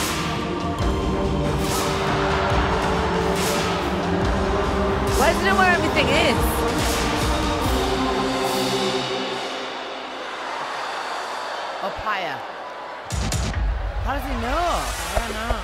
Why isn't it where everything is? Up higher. How does he know? I don't know.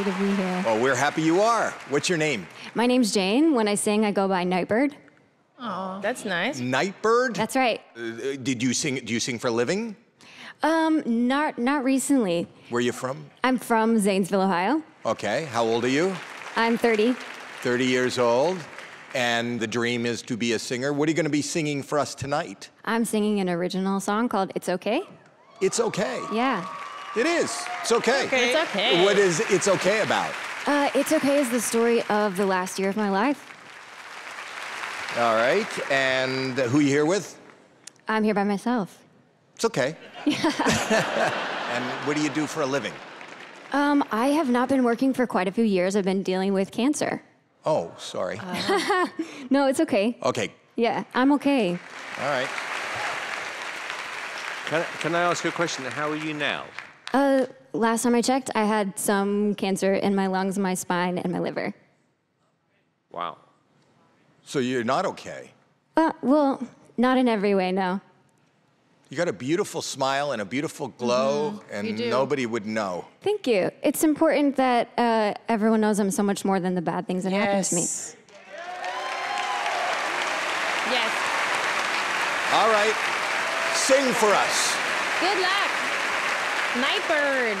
To be here. Well, we're happy you are. What's your name? My name's Jane. When I sing, I go by Nightbirde. Oh, that's nice. Nightbirde? That's right. Uh, did you sing, do you sing for a living? Um, not, not recently. Where are you from? I'm from Zanesville, Ohio. Okay, how old are you? I'm thirty. thirty years old, and the dream is to be a singer. What are you gonna be singing for us tonight? I'm singing an original song called It's Okay. It's Okay? Yeah. It is. It's okay. okay. It's okay. What is It's Okay about? Uh, It's Okay is the story of the last year of my life. All right. And who are you here with? I'm here by myself. It's okay. Yeah. And what do you do for a living? Um, I have not been working for quite a few years. I've been dealing with cancer. Oh, sorry. Uh. No, it's okay. Okay. Yeah, I'm okay. All right. Can, can I ask you a question? How are you now? Uh, last time I checked, I had some cancer in my lungs, my spine, and my liver. Wow. So you're not okay? Uh, well, not in every way, no. You got a beautiful smile and a beautiful glow, mm-hmm. and you do. Nobody would know. Thank you. It's important that uh, everyone knows I'm so much more than the bad things that yes. happened to me. Yes. All right, sing for us. Good luck. Nightbirde.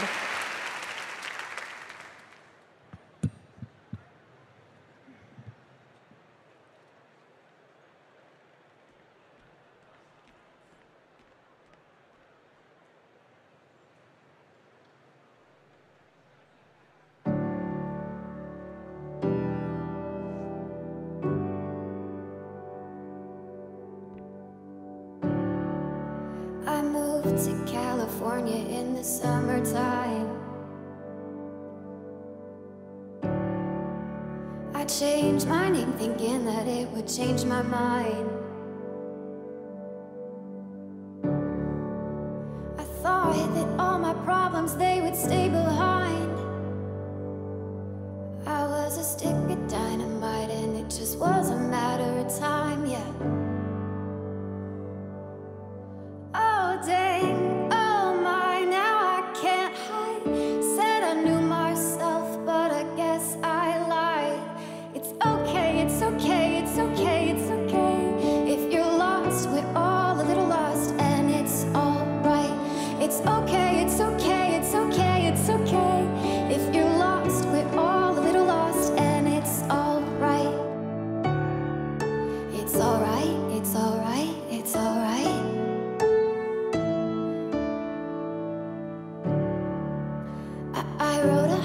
I moved to California in the summertime. I changed my name thinking that it would change my mind. I thought that all my problems, they would stay behind.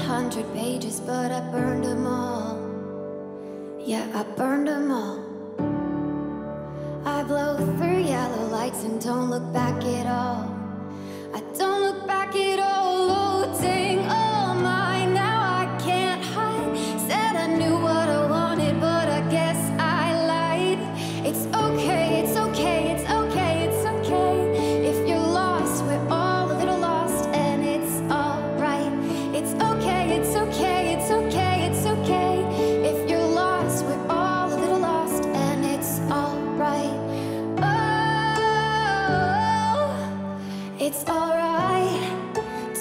hundred pages, but I burned them all. Yeah, I burned them all. I blow through yellow lights and don't look back at all. I don't look back at all. Losing all mine, now I can't hide. Said I knew what I wanted, but I guess I lied. It's okay, it's okay, it's okay, it's okay. If you're lost, we're all a little lost, and it's all right. It's okay, it's okay, it's okay, it's okay. If you're lost, we're all a little lost, and it's all right. Oh, it's all right.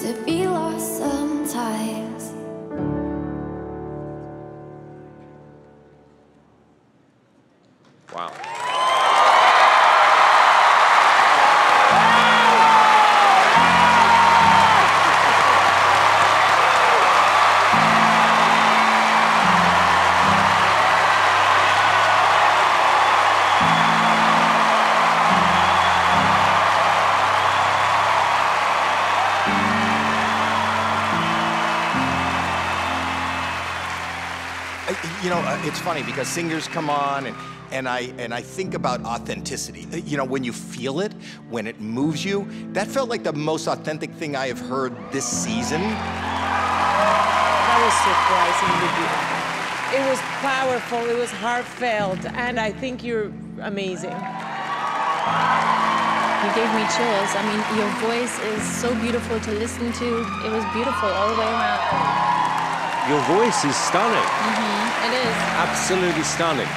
To be lost sometimes. Wow. You know, uh, it's funny because singers come on, and, and I and I think about authenticity. You know, when you feel it, when it moves you, that felt like the most authentic thing I have heard this season. That was surprisingly beautiful. It was powerful, it was heartfelt, and I think you're amazing. You gave me chills. I mean, your voice is so beautiful to listen to. It was beautiful all the way around. Your voice is stunning. Mm-hmm. It is. Absolutely stunning.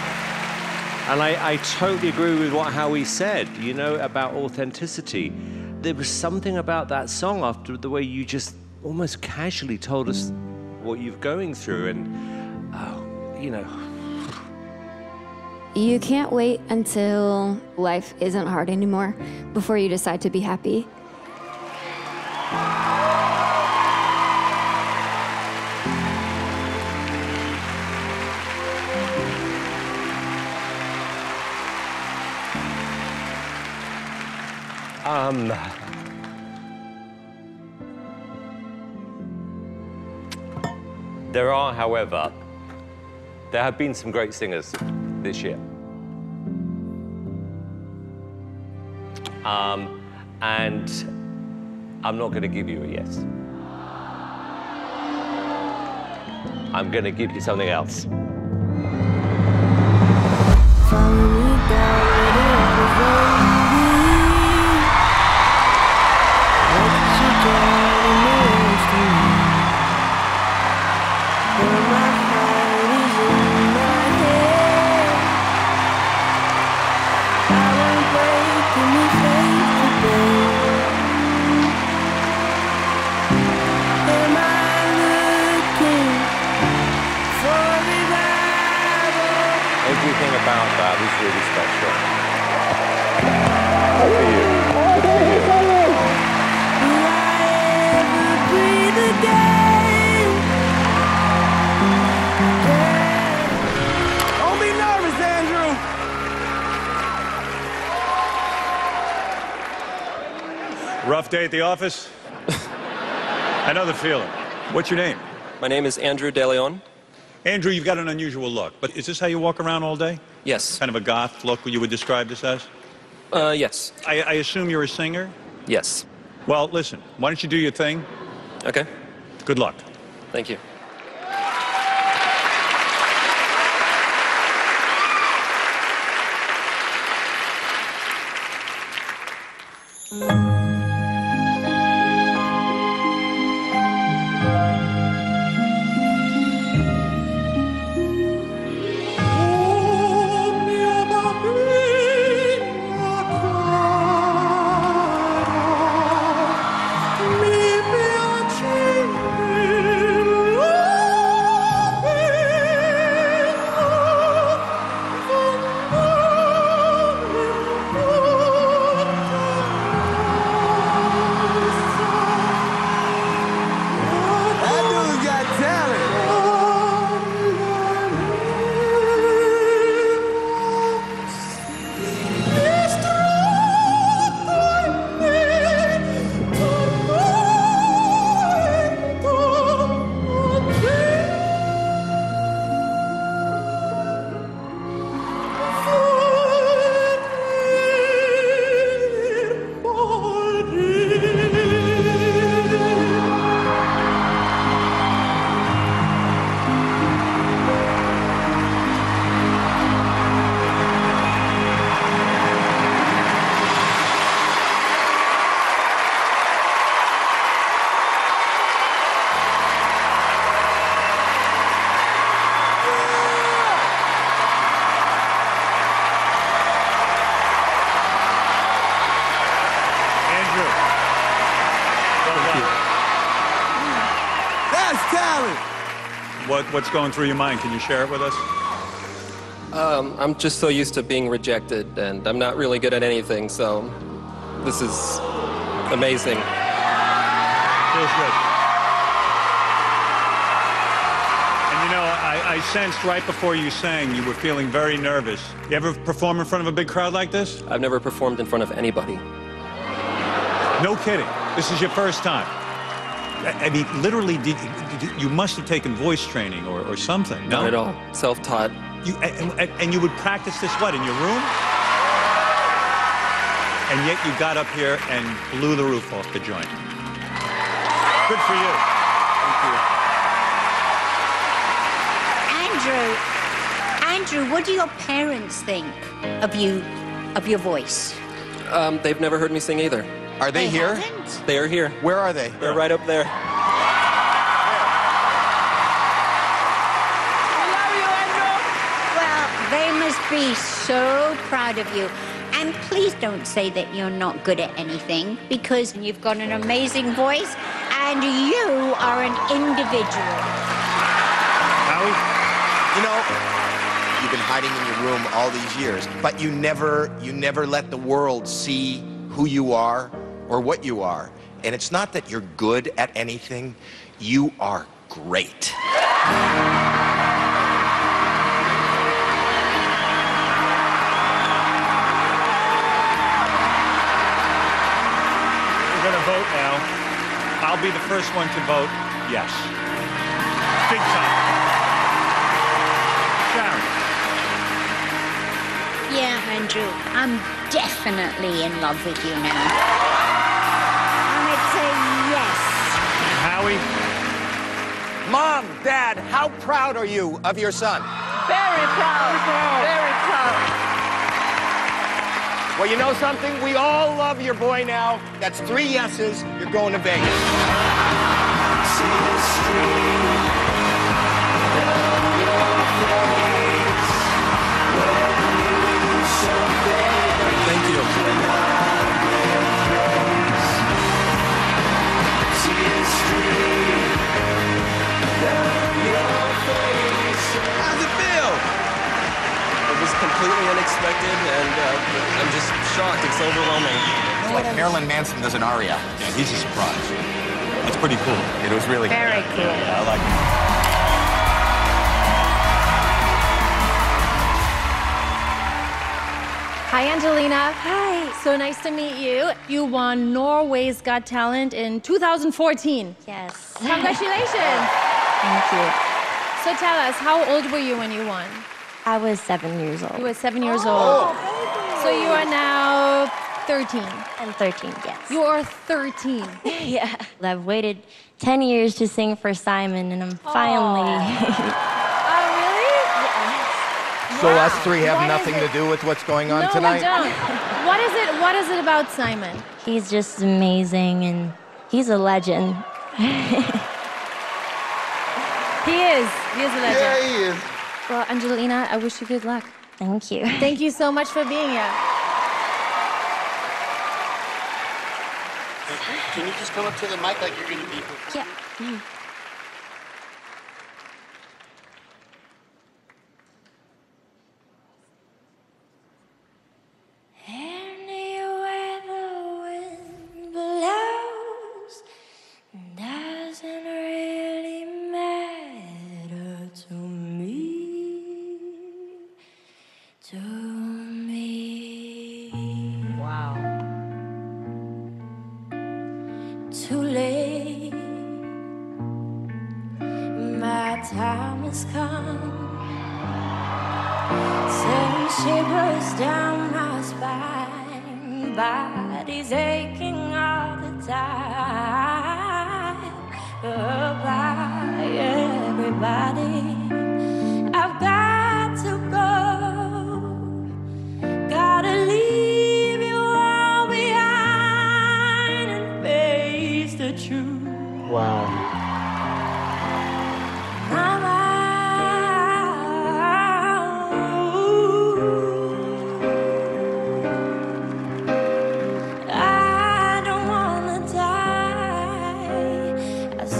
And I, I totally agree with what Howie said, you know, about authenticity. There was something about that song after the way you just almost casually told us what you're going through and, oh, you know. You can't wait until life isn't hard anymore before you decide to be happy. Um, there are, however, there have been some great singers this year. Um, and I'm not going to give you a yes. I'm going to give you something else. About that was really special. Good for you. Good for you. Will I ever breathe again? Yeah. Don't be nervous, Andrew. Rough day at the office. I know the feeling. What's your name? My name is Andrew De Leon. Andrew, you've got an unusual look, but is this how you walk around all day? Yes. Kind of a goth look you would describe this as? Uh, yes. I, I assume you're a singer? Yes. Well, listen, why don't you do your thing? Okay. Good luck. Thank you. Talent. What, what's going through your mind? Can you share it with us? Um, I'm just so used to being rejected, and I'm not really good at anything, so this is amazing. Feels good. And you know, I, I sensed right before you sang you were feeling very nervous. You ever perform in front of a big crowd like this? I've never performed in front of anybody. No kidding. This is your first time. I mean, literally, did, did, you must have taken voice training or, or something. No? Not at all. Self-taught. You, and, and you would practice this, what, in your room? And yet you got up here and blew the roof off the joint. Good for you. Thank you. Andrew, Andrew, what do your parents think of you, of your voice? Um, they've never heard me sing either. Are they, they here? Haven't. They are here. Where are they? They're right up there. I love you, Andrew. Well, they must be so proud of you. And please don't say that you're not good at anything, because you've got an amazing voice and you are an individual. Howie? You know, you've been hiding in your room all these years, but you never, you never let the world see who you are or what you are. And it's not that you're good at anything, you are great. We're gonna vote now. I'll be the first one to vote yes. Big time. Sharon. Yeah, Andrew, I'm definitely in love with you now. And it's a yes. Howie? Mom, Dad, how proud are you of your son? Very proud. Very proud. Well, you know something? We all love your boy now. That's three yeses. You're going to Vegas. Thank you. How's it feel? It was completely unexpected, and uh, I'm just shocked. It's overwhelming. It's like Marilyn Manson does an aria. Yeah, he's a surprise. It's pretty cool. It was really cool. Very cool. Yeah, I like it. Hi, Angelina. Hi. So nice to meet you. You won Norway's Got Talent in two thousand fourteen. Yes. Congratulations. Thank you. So tell us, how old were you when you won? I was seven years old. You were seven years oh, old. Baby. So you are now thirteen. I'm thirteen, yes. You are thirteen. Yeah. I've waited ten years to sing for Simon, and I'm oh. finally... So wow. us three have what nothing to do with what's going on no, tonight? No, we don't. What is it, what is it about Simon? He's just amazing, and he's a legend. He is. He is a legend. Yeah, he is. Well, Angelina, I wish you good luck. Thank you. Thank you so much for being here. Can you just come up to the mic like you're going to be here? Yeah.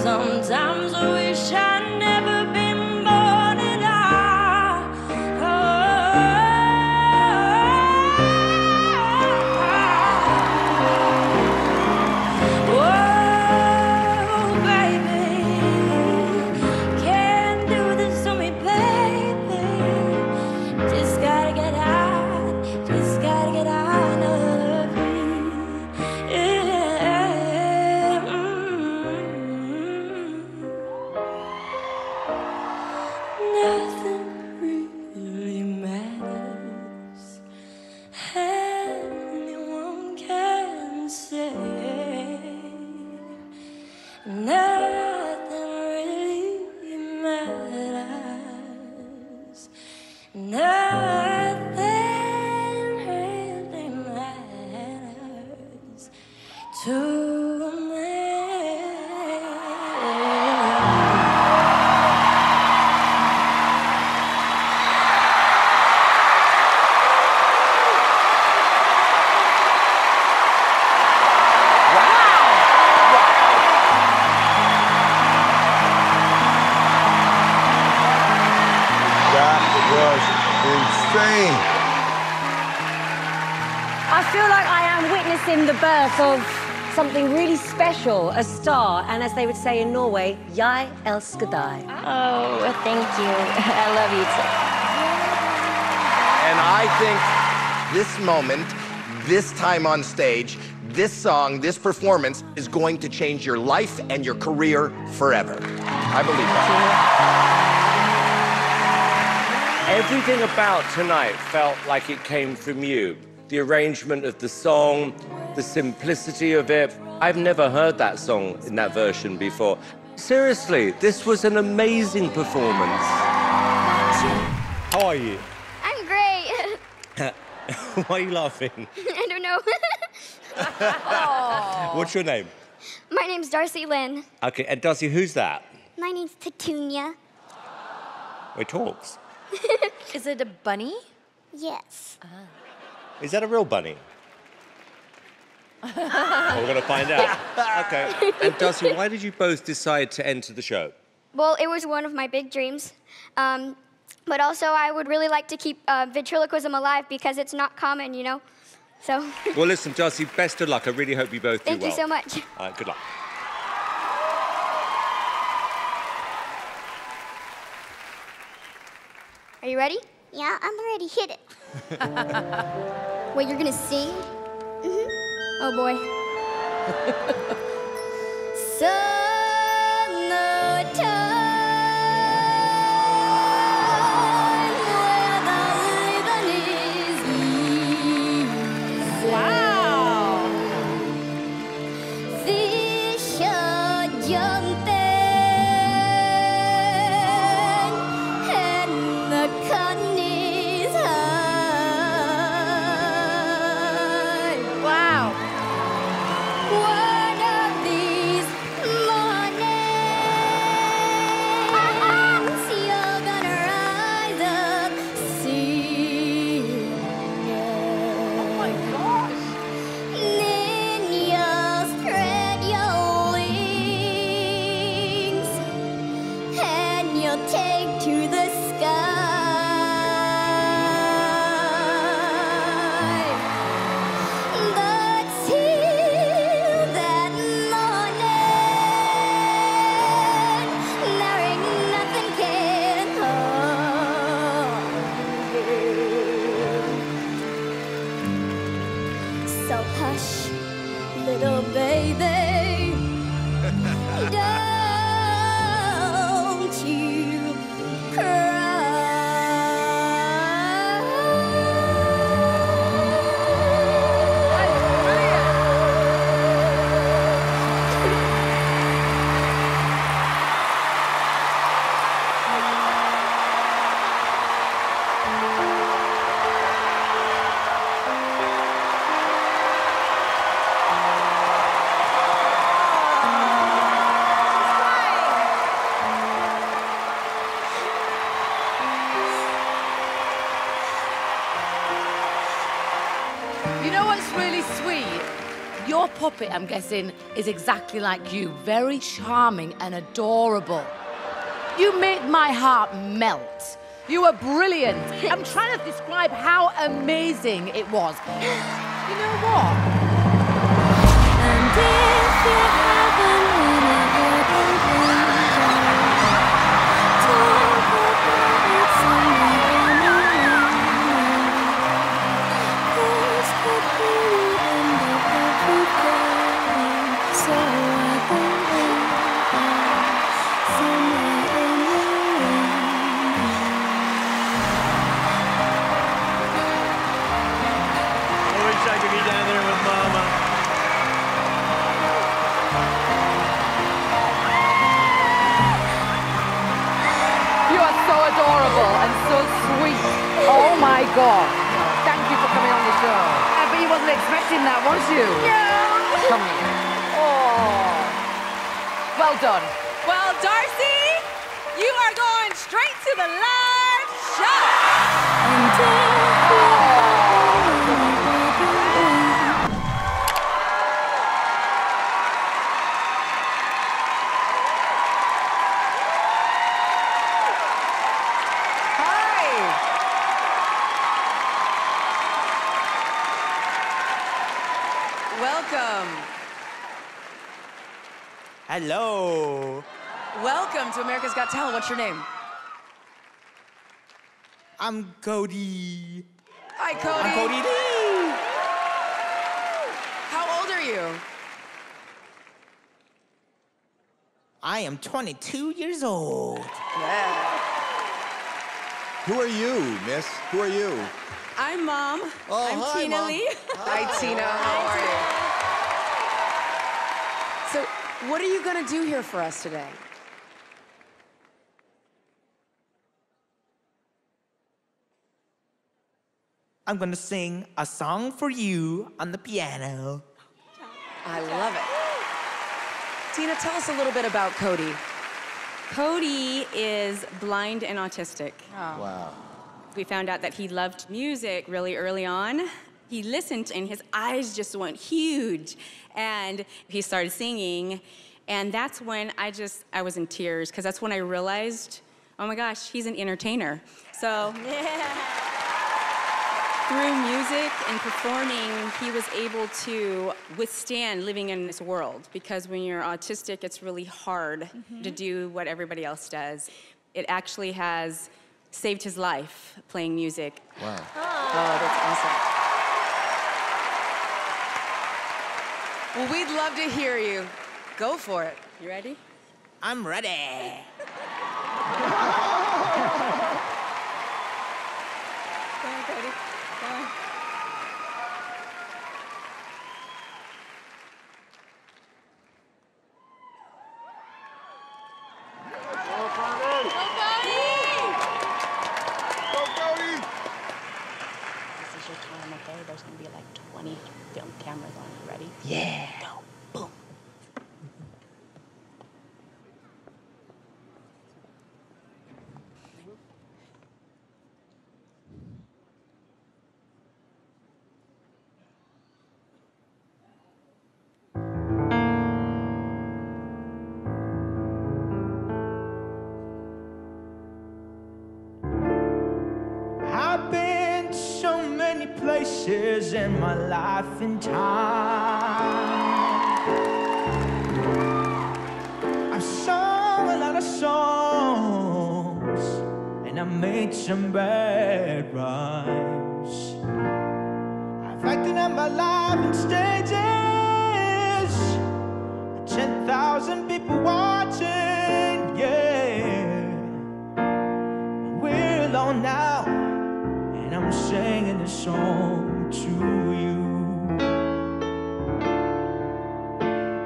Sometimes I wish Of something really special, a star, and as they would say in Norway, jeg elsker deg. Oh, thank you. I love you too. And I think this moment, this time on stage, this song, this performance is going to change your life and your career forever. I believe that. Everything about tonight felt like it came from you. The arrangement of the song, the simplicity of it. I've never heard that song in that version before. Seriously, this was an amazing performance. How are you? I'm great. Why are you laughing? I don't know. Oh. What's your name? My name's Darci Lynne. Okay, and Darci, who's that? My name's Petunia. Well, it talks. Is it a bunny? Yes. Ah. Is that a real bunny? Well, we're going to find out. Okay. And Darci, why did you both decide to enter the show? Well, it was one of my big dreams. Um, but also, I would really like to keep uh, ventriloquism alive because it's not common, you know? So... Well, listen, Darci, best of luck. I really hope you both Thank do well. Thank you so much. All right, good luck. Are you ready? Yeah, I'm ready. Hit it. Wait, you're going to sing? Mm-hmm. Oh, boy. Summertime. Puppet, I'm guessing, is exactly like you. Very charming and adorable. You make my heart melt. You were brilliant. I'm trying to describe how amazing it was. You know what? And if you haven't I wish I could be down there with Mama. God. Thank you for coming on the show. I bet you wasn't expecting that, was you? Yeah. Come here. Oh. Well done. Well, Darci, you are going straight to the live show. Hello. Welcome to America's Got Talent. What's your name? I'm Kodi. Hi, Kodi. I'm Kodi Lee. How old are you? I am twenty-two years old. Yeah. Who are you, miss? Who are you? I'm Mom. Oh, I'm hi, Tina Mom. Lee. Hi, hi, Tina. How hi, are Tina. you? What are you going to do here for us today? I'm going to sing a song for you on the piano. I love it. Tina, tell us a little bit about Kodi. Kodi is blind and autistic. Oh. Wow. We found out that he loved music really early on. He listened and his eyes just went huge. And he started singing. And that's when I just, I was in tears, because that's when I realized, oh my gosh, he's an entertainer. So yeah. Through music and performing, he was able to withstand living in this world. Because when you're autistic, it's really hard mm-hmm. to do what everybody else does. It actually has saved his life, playing music. Wow. Aww. Oh, that's awesome. Well, we'd love to hear you. Go for it. You ready? I'm ready. Come on, Kodi. Come on. Places in my life and time, I've sung a lot of songs and I made some bad rhymes. I've acted on my life in stages, ten thousand people watching, yeah. We're alone now, and I'm singing this song to you.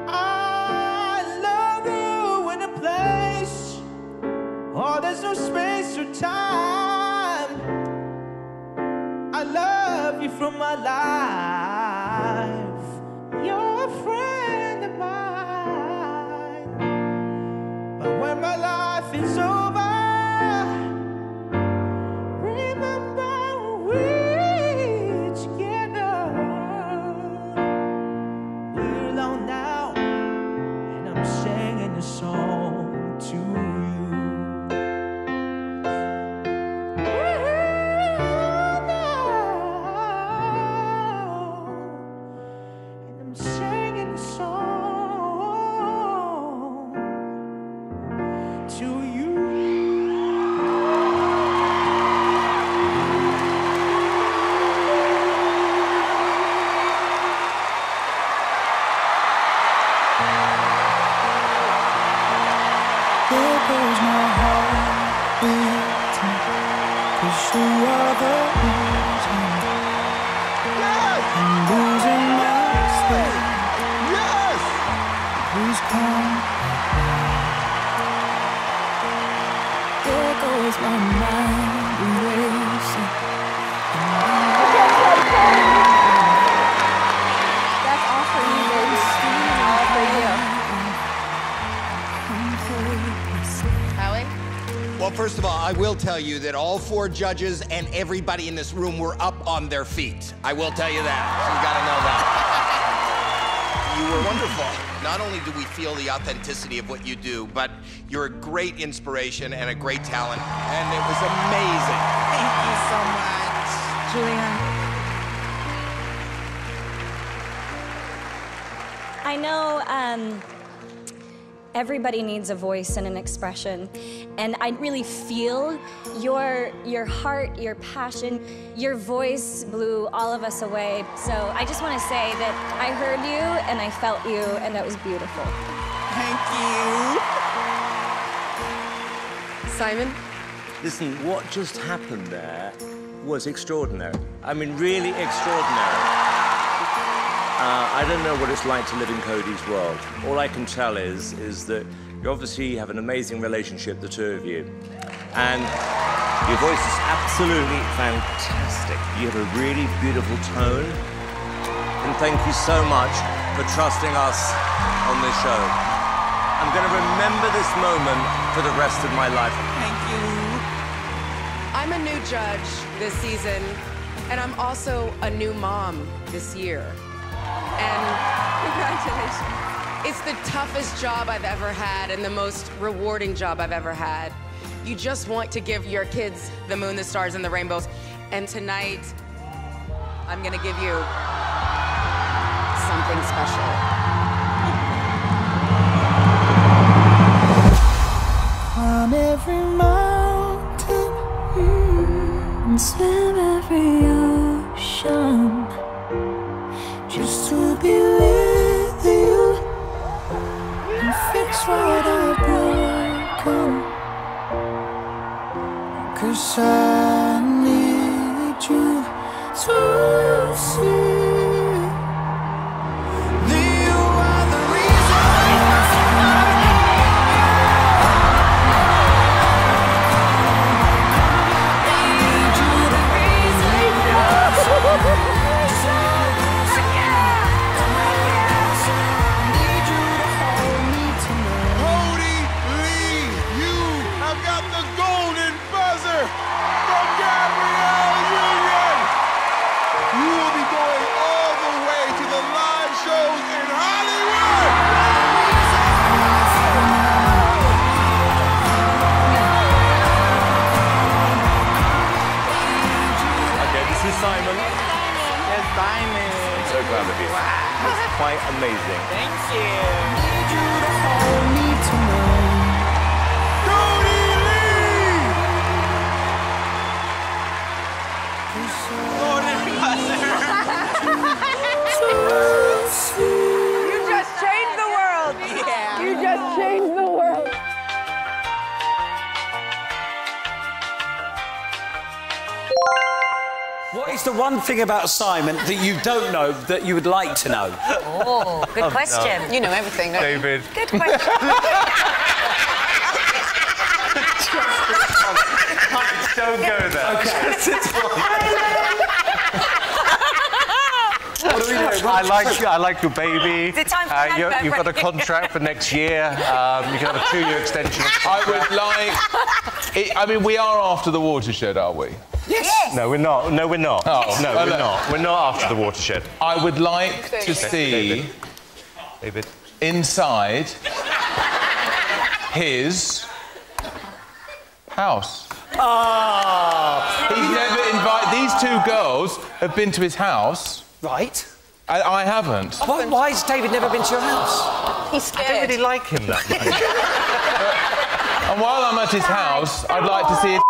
I love you in a place, oh, there's no space or time. I love you from my life. You're a friend of mine. But when my life is over, my mind racing. Well, first of all, I will tell you that all four judges and everybody in this room were up on their feet. I will tell you that. So you gotta know that. You were wonderful. Not only do we feel the authenticity of what you do, but you're a great inspiration and a great talent. And it was amazing. Thank you so much, Julian. I know um, everybody needs a voice and an expression, and I really feel your, your heart, your passion, your voice blew all of us away. So I just want to say that I heard you and I felt you, and that was beautiful. Thank you. Simon? Listen, what just happened there was extraordinary. I mean, really extraordinary. Uh, I don't know what it's like to live in Kodi's world. All I can tell is, is that you obviously have an amazing relationship, the two of you. And your voice is absolutely fantastic. You have a really beautiful tone. And thank you so much for trusting us on this show. I'm going to remember this moment for the rest of my life. Thank you. I'm a new judge this season, and I'm also a new mom this year. And congratulations. It's the toughest job I've ever had and the most rewarding job I've ever had. You just want to give your kids the moon, the stars, and the rainbows. And tonight, I'm gonna give you something special. Climb every mountain, mm, and swim every ocean. Just to be with you and fix what I've broken. 'Cause I need you to see. Simon. Yes, Simon. I'm so glad of you. Wow. It's quite amazing. Thank you. Need you to hold me tonight. Kodi Lee! Golden buzzer. You just changed the world. Yeah. You just changed the world. What is the one thing about Simon that you don't know that you would like to know? Oh, good question. No. You know everything, don't you? David. Good question. Don't go there. Okay. What do we do? I like you, I like your baby. It's time for uh, you, you've got a contract for next year. Um, you can have a two-year extension. I would like... It, I mean, we are after the watershed, are we? Yes. Yes. No, we're not. No, we're not. Oh. No, we're not. We're not after the watershed. I would like to see David inside his house. Ah! Oh. He's never invited. These two girls have been to his house. Right. I, I haven't. Why, why has David never been to your house? He's scared. I don't really like him that much. And while I'm at his house, I'd like to see his.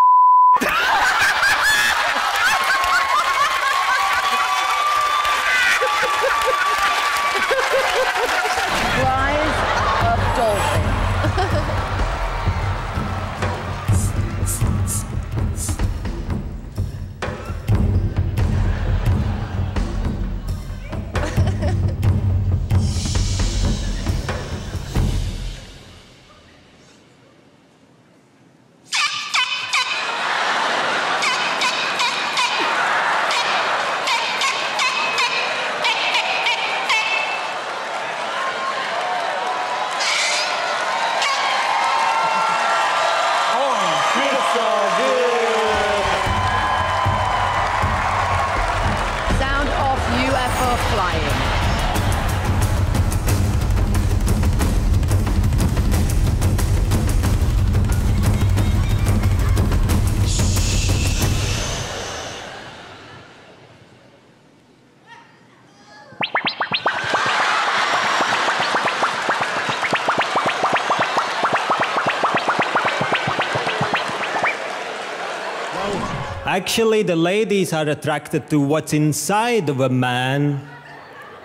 Actually, the ladies are attracted to what's inside of a man.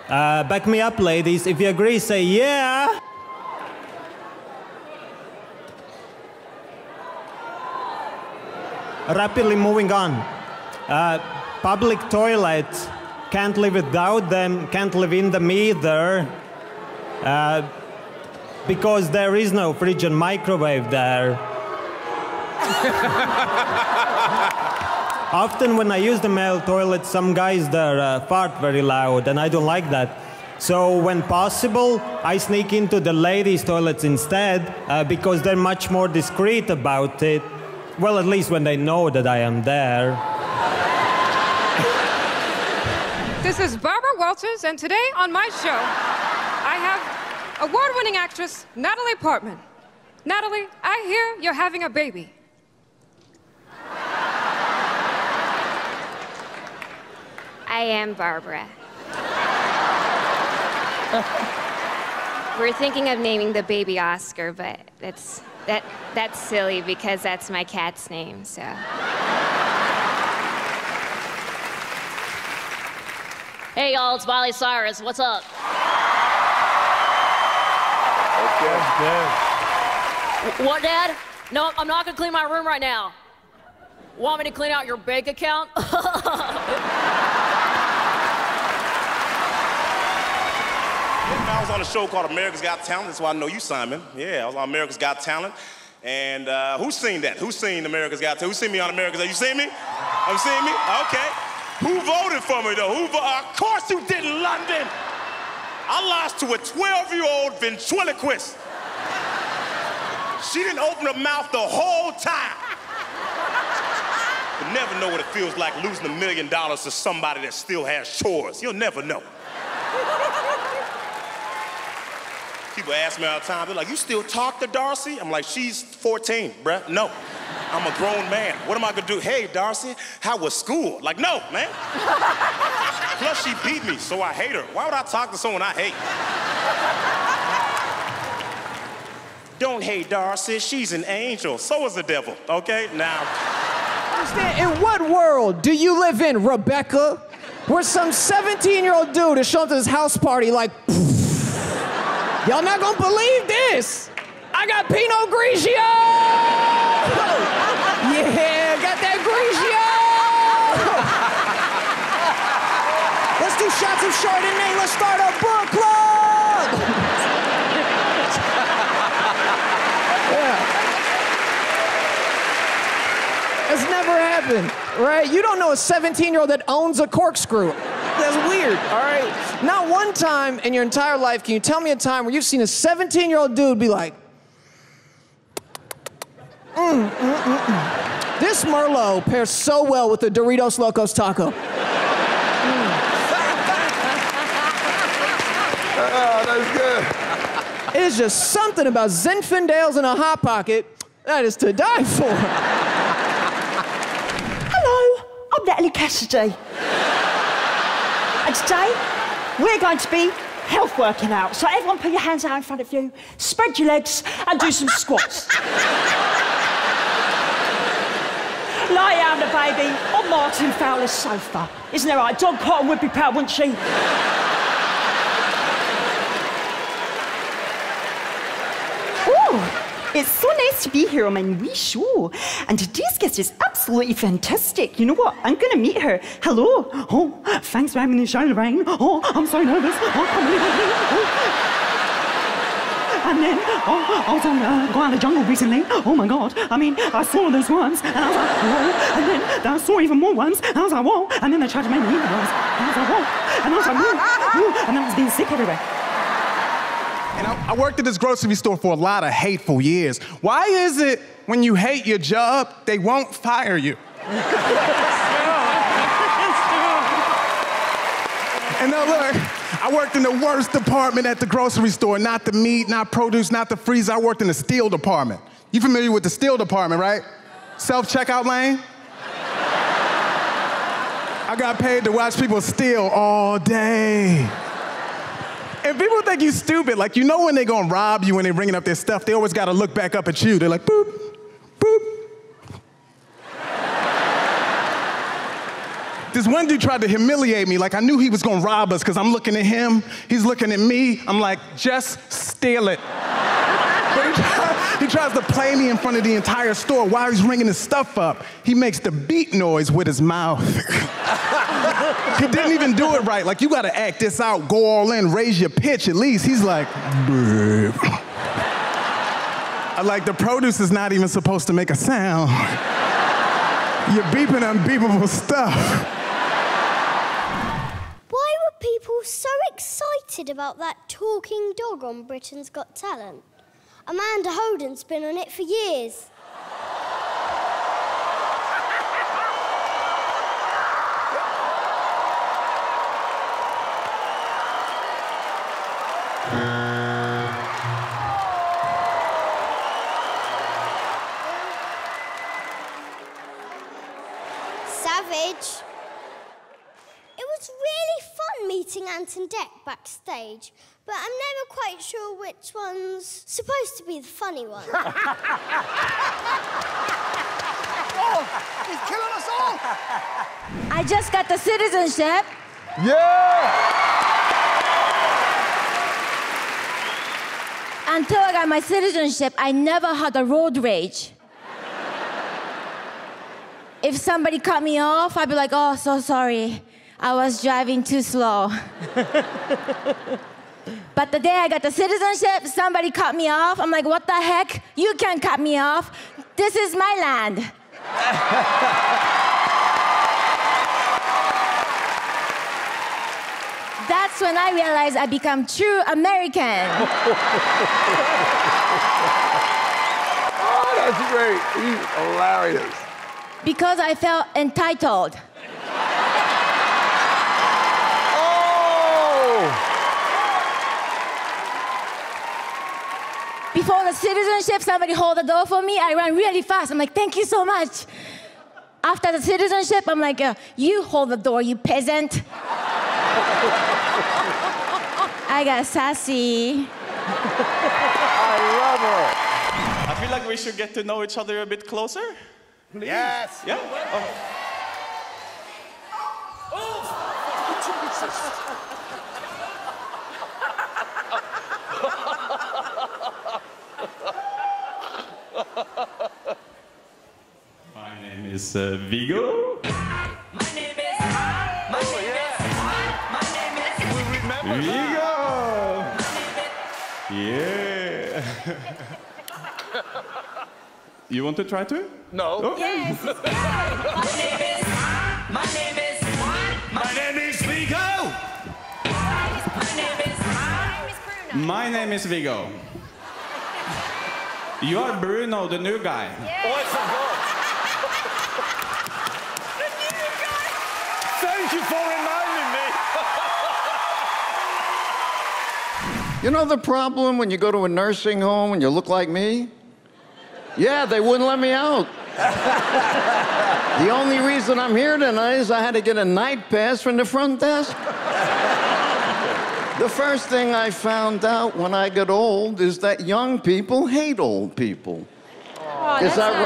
Uh, back me up, ladies. If you agree, say yeah. Rapidly moving on. Uh, public toilet. Can't live without them. Can't live in them either. Uh, because there is no fridge and microwave there. Often when I use the male toilet, some guys there uh, fart very loud, and I don't like that. So when possible, I sneak into the ladies' toilets instead, uh, because they're much more discreet about it. Well, at least when they know that I am there. This is Barbara Walters, and today on my show, I have award-winning actress Natalie Portman. Natalie, I hear you're having a baby. I am Barbara. We're thinking of naming the baby Oscar, but that's, that, that's silly because that's my cat's name, so. Hey, y'all, it's Miley Cyrus. What's up? Okay. What, Dad? No, I'm not gonna clean my room right now. Want me to clean out your bank account? I was on a show called America's Got Talent. That's why I know you, Simon. Yeah, I was on America's Got Talent. And uh, who's seen that? Who's seen America's Got Talent? Who's seen me on America's Got Talent? You seen me? You seen me? Okay. Who voted for me, though? Who uh, of course you did, London. I lost to a twelve-year-old ventriloquist. She didn't open her mouth the whole time. You'll never know what it feels like losing a million dollars to somebody that still has chores. You'll never know. People ask me all the time, they're like, you still talk to Darci? I'm like, she's fourteen, bruh. No, I'm a grown man. What am I gonna do? Hey, Darci, how was school? Like, no, man. Plus, she beat me, so I hate her. Why would I talk to someone I hate? Don't hate Darci, she's an angel. So is the devil, okay? Now. Understand, in what world do you live in, Rebecca? Where some seventeen-year-old dude is showing up to this house party like, y'all not gonna believe this. I got Pinot Grigio. Yeah, got that Grigio. Let's do shots of Chardonnay. Let's start our book club. Yeah. It's never happened, right? You don't know a seventeen-year-old that owns a corkscrew. That's weird, all right? Not one time in your entire life can you tell me a time where you've seen a seventeen-year-old dude be like, mm, mm, mm, mm. This Merlot pairs so well with the Doritos Locos Taco. Mm. Oh, that's good. It's just something about Zinfandels in a Hot Pocket that is to die for. Hello, I'm Natalie Cassidy. And today, we're going to be health working out. So everyone put your hands out in front of you, spread your legs, and do some squats. Lie down, the baby, on Martin Fowler's sofa. Isn't that right? Dog Cotton would be proud, wouldn't she? Ooh. It's so nice to be here on my wee show. And today's guest is absolutely fantastic. You know what? I'm going to meet her. Hello. Oh, thanks for having me, Charlemagne. Oh, I'm so nervous. Oh, come on, oh. And then, oh, I was on uh, Guana Jungle recently. Oh, my God. I mean, I saw those worms, and I was like, whoa. And then I saw even more worms, and I was like, whoa. And then they tried to make me eat them. I was like, whoa. And I was like, whoa, whoa. And I was being sick everywhere. And I, I worked at this grocery store for a lot of hateful years. Why is it when you hate your job, they won't fire you? And now look, I worked in the worst department at the grocery store. Not the meat, not produce, not the freezer. I worked in the steel department. You familiar with the steel department, right? Self-checkout lane? I got paid to watch people steal all day. And people think you stupid. Like, you know when they're gonna rob you and they're bringing up their stuff, they always gotta look back up at you. They're like, boop, boop. This one dude tried to humiliate me. Like, I knew he was gonna rob us because I'm looking at him, he's looking at me. I'm like, just steal it. But he, try, he tries to play me in front of the entire store while he's ringing his stuff up. He makes the beat noise with his mouth. He didn't even do it right. Like, you gotta act this out, go all in, raise your pitch at least. He's like, babe. Like, the produce is not even supposed to make a sound. You're beeping unbeepable stuff. Why were people so excited about that talking dog on Britain's Got Talent? Amanda Holden's been on it for years. Savage. It was really fun meeting Anton Deck backstage, but I'm never quite sure which one's supposed to be the funny one. Oh, he's killing us all! I just got the citizenship. Yeah! Until I got my citizenship, I never had a road rage. If somebody cut me off, I'd be like, oh, so sorry. I was driving too slow. But the day I got the citizenship, somebody cut me off. I'm like, what the heck? You can't cut me off. This is my land. That's when I realized I become true American. Oh, that's great. He's hilarious. Because I felt entitled. Oh! Before the citizenship, somebody hold the door for me. I ran really fast. I'm like, thank you so much. After the citizenship, I'm like, uh, you hold the door, you peasant. I got sassy. I love her. I feel like we should get to know each other a bit closer. Please. Yes! Yeah? Oh. Oh. My name is uh, Vigo. My name is... My name oh, yeah. is... My name is... We remember Vigo! Yeah! You want to try to? No. Okay. Yes. My name is. My name is. My name is Vigo. My name is. My name is Vigo. You are Bruno, the new guy. Yes. Oh, it's a god. The new guy. Thank you for reminding me. You know the problem when you go to a nursing home and you look like me? Yeah, they wouldn't let me out. The only reason I'm here tonight is I had to get a night pass from the front desk. The first thing I found out when I got old is that young people hate old people. Oh, is that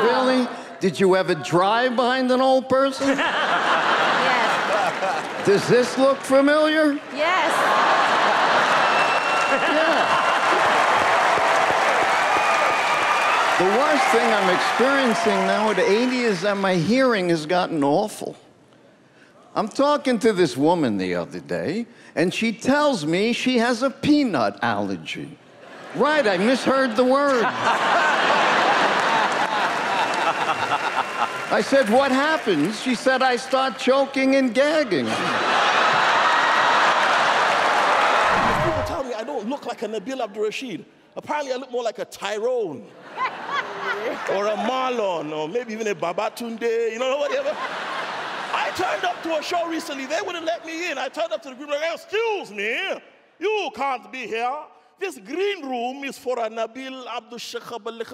right? No. Really? Did you ever drive behind an old person? Yes. Does this look familiar? Yes. Yeah. The worst thing I'm experiencing now at eighty is that my hearing has gotten awful. I'm talking to this woman the other day, and she tells me she has a peanut allergy. Right, I misheard the word. I said, what happens? She said, I start choking and gagging. People tell me I don't look like a Nabil Abdur-Rashid. Apparently, I look more like a Tyrone. Or a Marlon, or maybe even a Babatunde, you know, whatever. I turned up to a show recently, they wouldn't let me in. I turned up to the group like, excuse me, you can't be here. This green room is for a Nabil Abdur-Shakhab.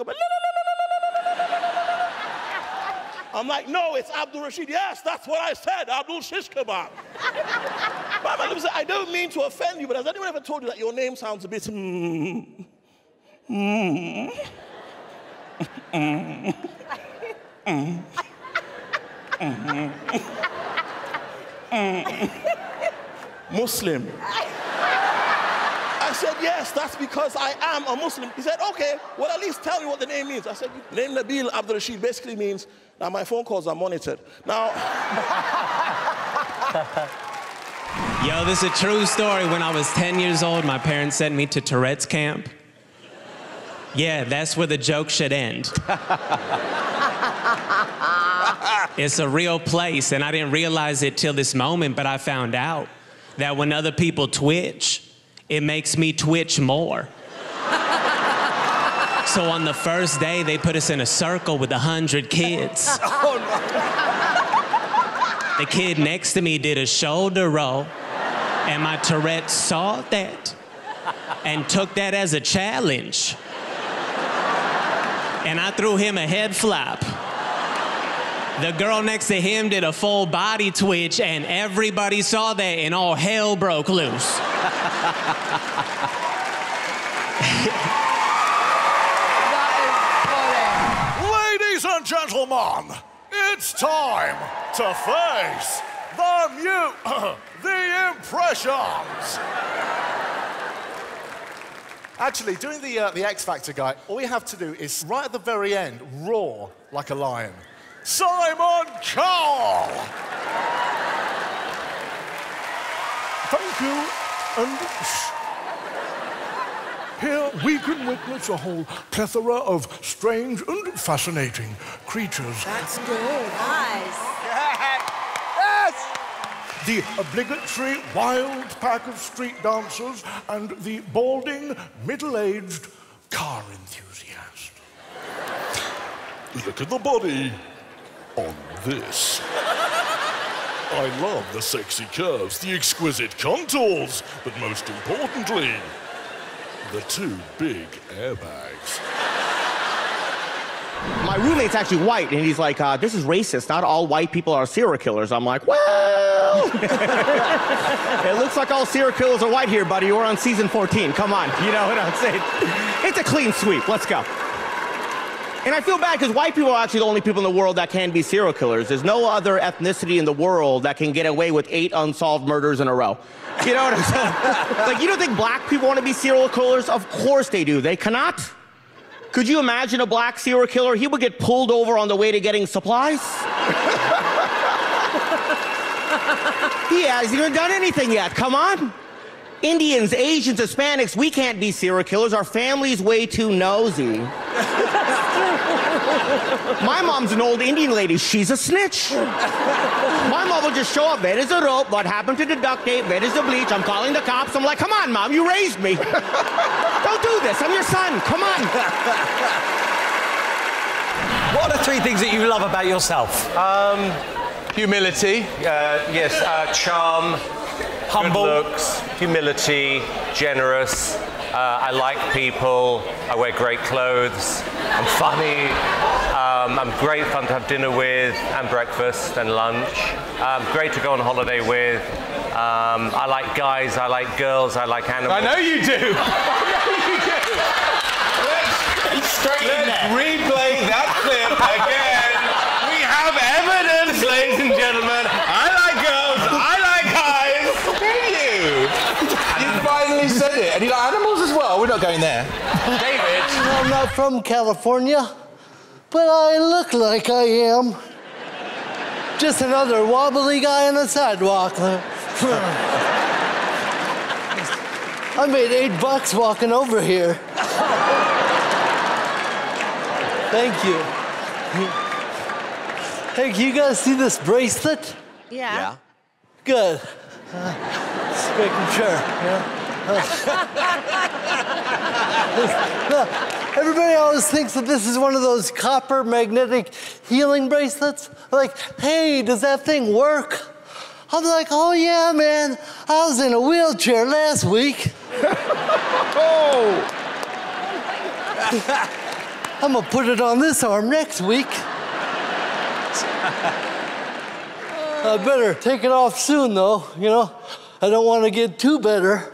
I'm like, no, it's Abdur-Rashid. Yes, that's what I said, Abdul Shish Kebab. I don't mean to offend you, but has anyone ever told you that your name sounds a bit mm, mm, Mm. Mm. Muslim. I said, yes, that's because I am a Muslim. He said, okay, well, at least tell me what the name means. I said, the name Nabil Abdur-Rashid basically means that my phone calls are monitored. Now... Yo, this is a true story. When I was ten years old, my parents sent me to Tourette's camp. Yeah, that's where the joke should end. It's a real place, and I didn't realize it till this moment, but I found out that when other people twitch, it makes me twitch more. So on the first day, they put us in a circle with a hundred kids. Oh, no. The kid next to me did a shoulder roll, and my Tourette saw that and took that as a challenge. And I threw him a head flop. The girl next to him did a full body twitch, and everybody saw that, and all hell broke loose. That is funny. Ladies and gentlemen, it's time to face the new, the impressions. Actually, doing the, uh, the X Factor guy, all you have to do is, right at the very end, roar like a lion. Simon Cowell! Thank you, and here we can witness a whole plethora of strange and fascinating creatures. That's good. Nice. Yes! The obligatory wild pack of street dancers and the balding, middle-aged car enthusiast. Look at the body. On this. I love the sexy curves, the exquisite contours, but most importantly, the two big airbags. My roommate's actually white, and he's like, uh, this is racist. Not all white people are serial killers. I'm like, well... It looks like all serial killers are white here, buddy. We're on season fourteen. Come on, you know what I'm saying? It's a clean sweep. Let's go. And I feel bad because white people are actually the only people in the world that can be serial killers. There's no other ethnicity in the world that can get away with eight unsolved murders in a row. You know what I'm saying? Like, you don't think black people want to be serial killers? Of course they do. They cannot. Could you imagine a black serial killer? He would get pulled over on the way to getting supplies. He hasn't even done anything yet. Come on. Indians, Asians, Hispanics, we can't be serial killers. Our family's way too nosy. My mom's an old Indian lady. She's a snitch. My mom will just show up. Where is the rope? What happened to the duct tape? Where is the bleach? I'm calling the cops. I'm like, come on, Mom, you raised me. Don't do this. I'm your son. Come on. What are the three things that you love about yourself? Um, humility. Uh, yes, uh, charm. Humble. Good looks, humility, generous. Uh, I like people. I wear great clothes. I'm funny. Um, I'm great fun to have dinner with, and breakfast and lunch. Um, great to go on holiday with. Um, I like guys. I like girls. I like animals. I know you do. I know you do. Let's, straight let's in there. Replay that clip again. We have evidence, ladies and gentlemen. I finally said it. And you like animals as well? We're not going there. David. I'm not from California, but I look like I am. Just another wobbly guy on the sidewalk. I made eight bucks walking over here. Thank you. Hey, can you guys see this bracelet? Yeah. Yeah. Good. Uh, just making sure, you know? No, everybody always thinks that this is one of those copper magnetic healing bracelets. Like, hey, does that thing work? I'm like, oh yeah, man. I was in a wheelchair last week. Oh. I'm gonna put it on this arm next week. I better take it off soon, though, you know? I don't want to get too better.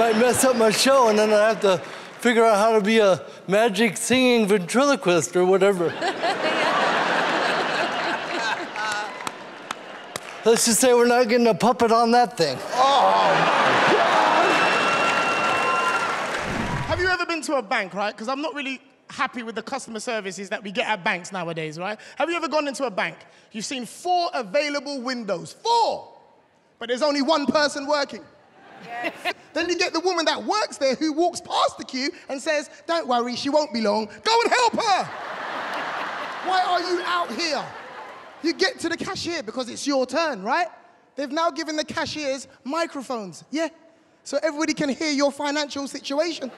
Might mess up my show, and then I have to figure out how to be a magic singing ventriloquist or whatever. Let's just say we're not getting a puppet on that thing. Oh, my God. Have you ever been to a bank, right? Because I'm not really happy with the customer services that we get at banks nowadays, right? Have you ever gone into a bank? You've seen four available windows. Four! But there's only one person working. Yes. Then you get the woman that works there who walks past the queue and says, don't worry, she won't be long. Go and help her! Why are you out here? You get to the cashier because it's your turn, right? They've now given the cashiers microphones, yeah? So everybody can hear your financial situation.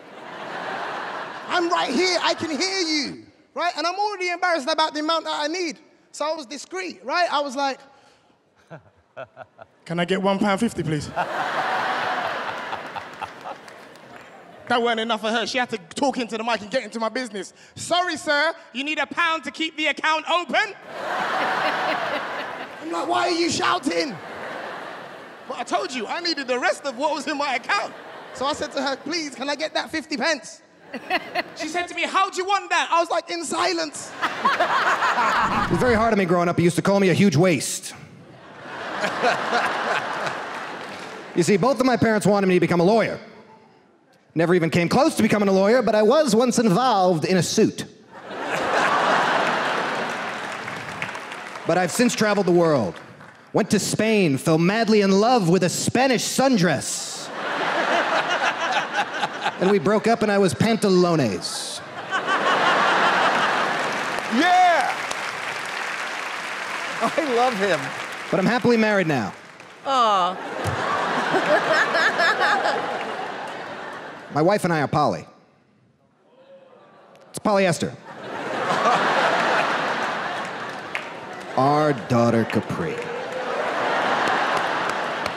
I'm right here, I can hear you, right? And I'm already embarrassed about the amount that I need. So I was discreet, right? I was like, can I get one pound fifty, please? That weren't enough for her. She had to talk into the mic and get into my business. Sorry, sir, you need a pound to keep the account open? I'm like, why are you shouting? But I told you, I needed the rest of what was in my account. So I said to her, please, can I get that fifty pence? She said to me, how do you want that? I was like, in silence. It was very hard on me growing up. He used to call me a huge waste. You see, both of my parents wanted me to become a lawyer. Never even came close to becoming a lawyer, but I was once involved in a suit. But I've since traveled the world. Went to Spain, fell madly in love with a Spanish sundress. And we broke up and I was pantalones. Yeah! I love him. But I'm happily married now. Aw. My wife and I are poly. It's polyester. Our daughter, Capri,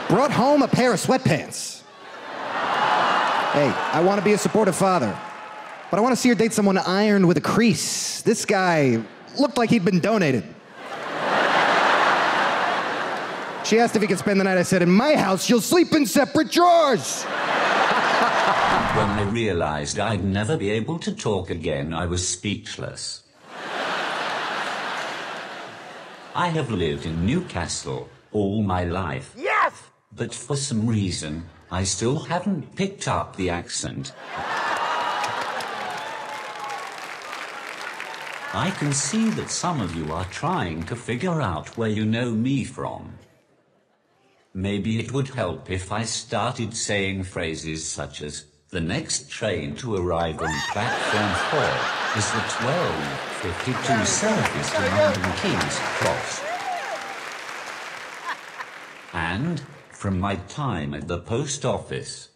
brought home a pair of sweatpants. Hey, I want to be a supportive father, but I want to see her date someone ironed with a crease. This guy looked like he'd been donated. She asked if he could spend the night. I said, in my house, you'll sleep in separate drawers. When I realized I'd never be able to talk again, I was speechless. I have lived in Newcastle all my life. Yes! But for some reason, I still haven't picked up the accent. I can see that some of you are trying to figure out where you know me from. Maybe it would help if I started saying phrases such as, the next train to arrive on platform four is the twelve fifty-two service to London King's Cross. And, from my time at the post office,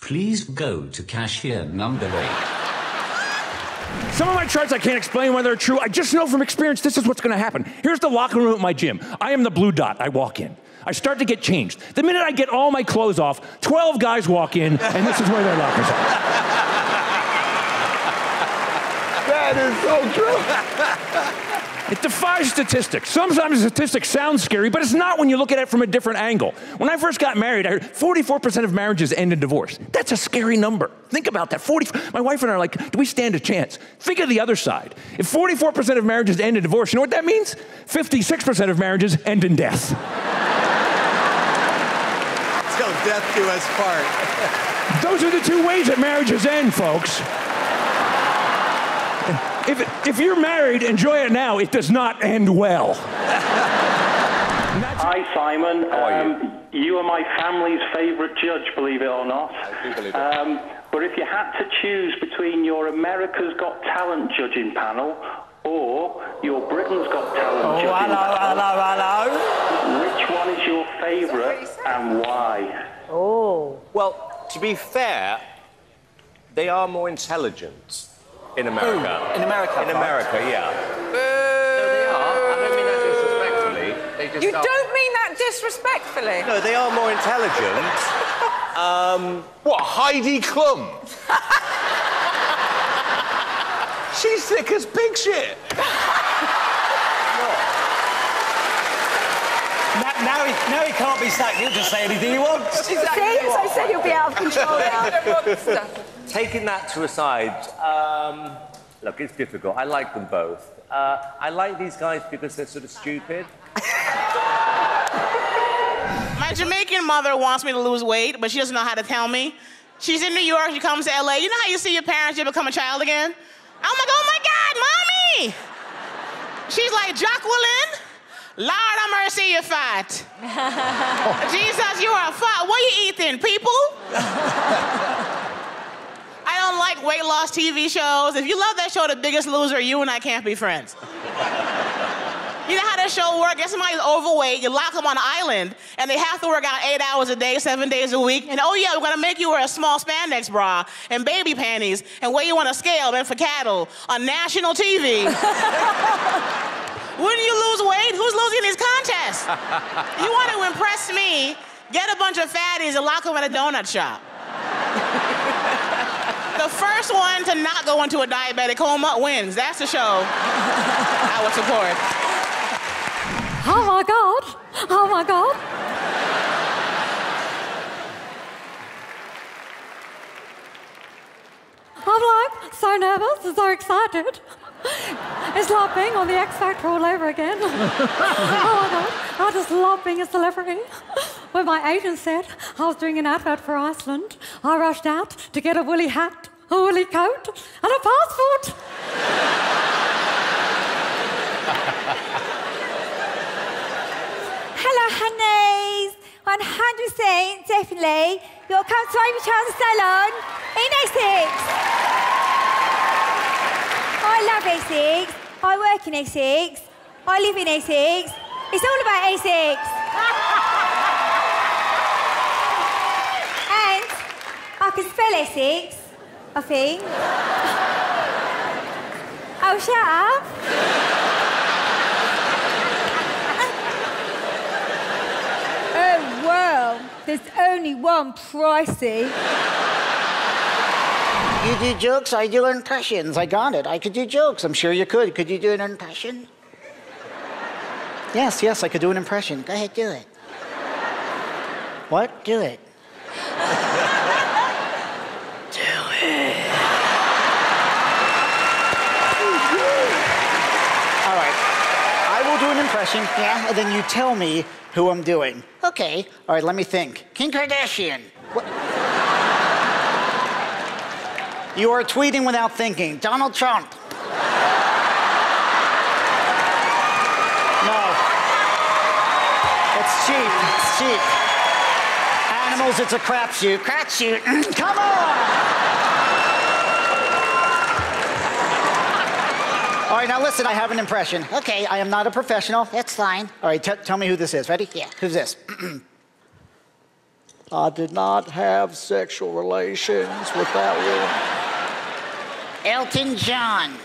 please go to cashier number eight. Some of my charts I can't explain why they're true. I just know from experience this is what's going to happen. Here's the locker room at my gym. I am the blue dot. I walk in. I start to get changed. The minute I get all my clothes off, twelve guys walk in, and this is where their lockers are. That is so true. It defies statistics. Sometimes statistics sound scary, but it's not when you look at it from a different angle. When I first got married, I heard forty-four percent of marriages end in divorce. That's a scary number. Think about that. forty-four My wife and I are like, do we stand a chance? Think of the other side. If forty-four percent of marriages end in divorce, you know what that means? fifty-six percent of marriages end in death. Till death do us part. Those are the two ways that marriages end, folks. If, if you're married, enjoy it now. It does not end well. Hi, Simon. How are you? Um, you are my family's favorite judge, believe it or not. I do believe it. Um, but if you had to choose between your America's Got Talent judging panel or your Britain's Got Talent oh, judging hello, panel, hello, hello. which one is your favorite and why? Oh. Well, to be fair, they are more intelligent. In America. Ooh, in America. In America, yeah. Boo. No, they are. I don't mean that disrespectfully. They just you aren't. Don't mean that disrespectfully. No, they are more intelligent. um, what, Heidi Klum? She's thick as pig shit. Now he, now he can't be sacked. He'll just say anything he wants. See, I said he'll be out of control now. Taking that to a side, um, look, it's difficult. I like them both. Uh, I like these guys because they're sort of stupid. My Jamaican mother wants me to lose weight, but she doesn't know how to tell me. She's in New York, she comes to L A. You know how you see your parents, you become a child again? I'm like, oh my God, mommy! She's like, Jacqueline, Lord have mercy, you're fat. Jesus, you are fat. What are you eating, people? I don't like weight loss T V shows. If you love that show, The Biggest Loser, you and I can't be friends. You know how that show works? If somebody's overweight, you lock them on an island, and they have to work out eight hours a day, seven days a week. And oh yeah, we're gonna make you wear a small spandex bra and baby panties and weigh you on a scale, man, for cattle, on national T V. Wouldn't you lose weight? Who's losing these contests? You want to impress me, get a bunch of fatties and lock them in a donut shop. The first one to not go into a diabetic coma wins. That's the show I would support. Oh my God, oh my God. I'm like so nervous and so excited. It's like being on the X Factor all over again. Oh my God, I just love being a celebrity. When my agent said I was doing an advert for Iceland, I rushed out to get a woolly hat, a woolly coat, and a passport. Hello, honeys. one hundred percent, definitely. You'll come to Amy Charles' salon in Essex. I love Essex. I work in Essex. I live in Essex. It's all about Essex. And I can spell Essex, I think. Oh, shut up. Oh, well, there's only one pricey. You do jokes, I do impressions. I got it. I could do jokes. I'm sure you could. Could you do an impression? Yes, yes, I could do an impression. Go ahead, do it. What? Do it. Do it. All right. I will do an impression, yeah, and then you tell me who I'm doing. Okay. All right, let me think. Kim Kardashian. What? You are tweeting without thinking. Donald Trump. No. It's cheap. It's cheap. Animals, it's a crapshoot. Crapshoot. Come on! All right, now listen, I have an impression. Okay, I am not a professional. That's fine. All right, tell me who this is. Ready? Yeah. Who's this? I did not have sexual relations with that woman. Elton John.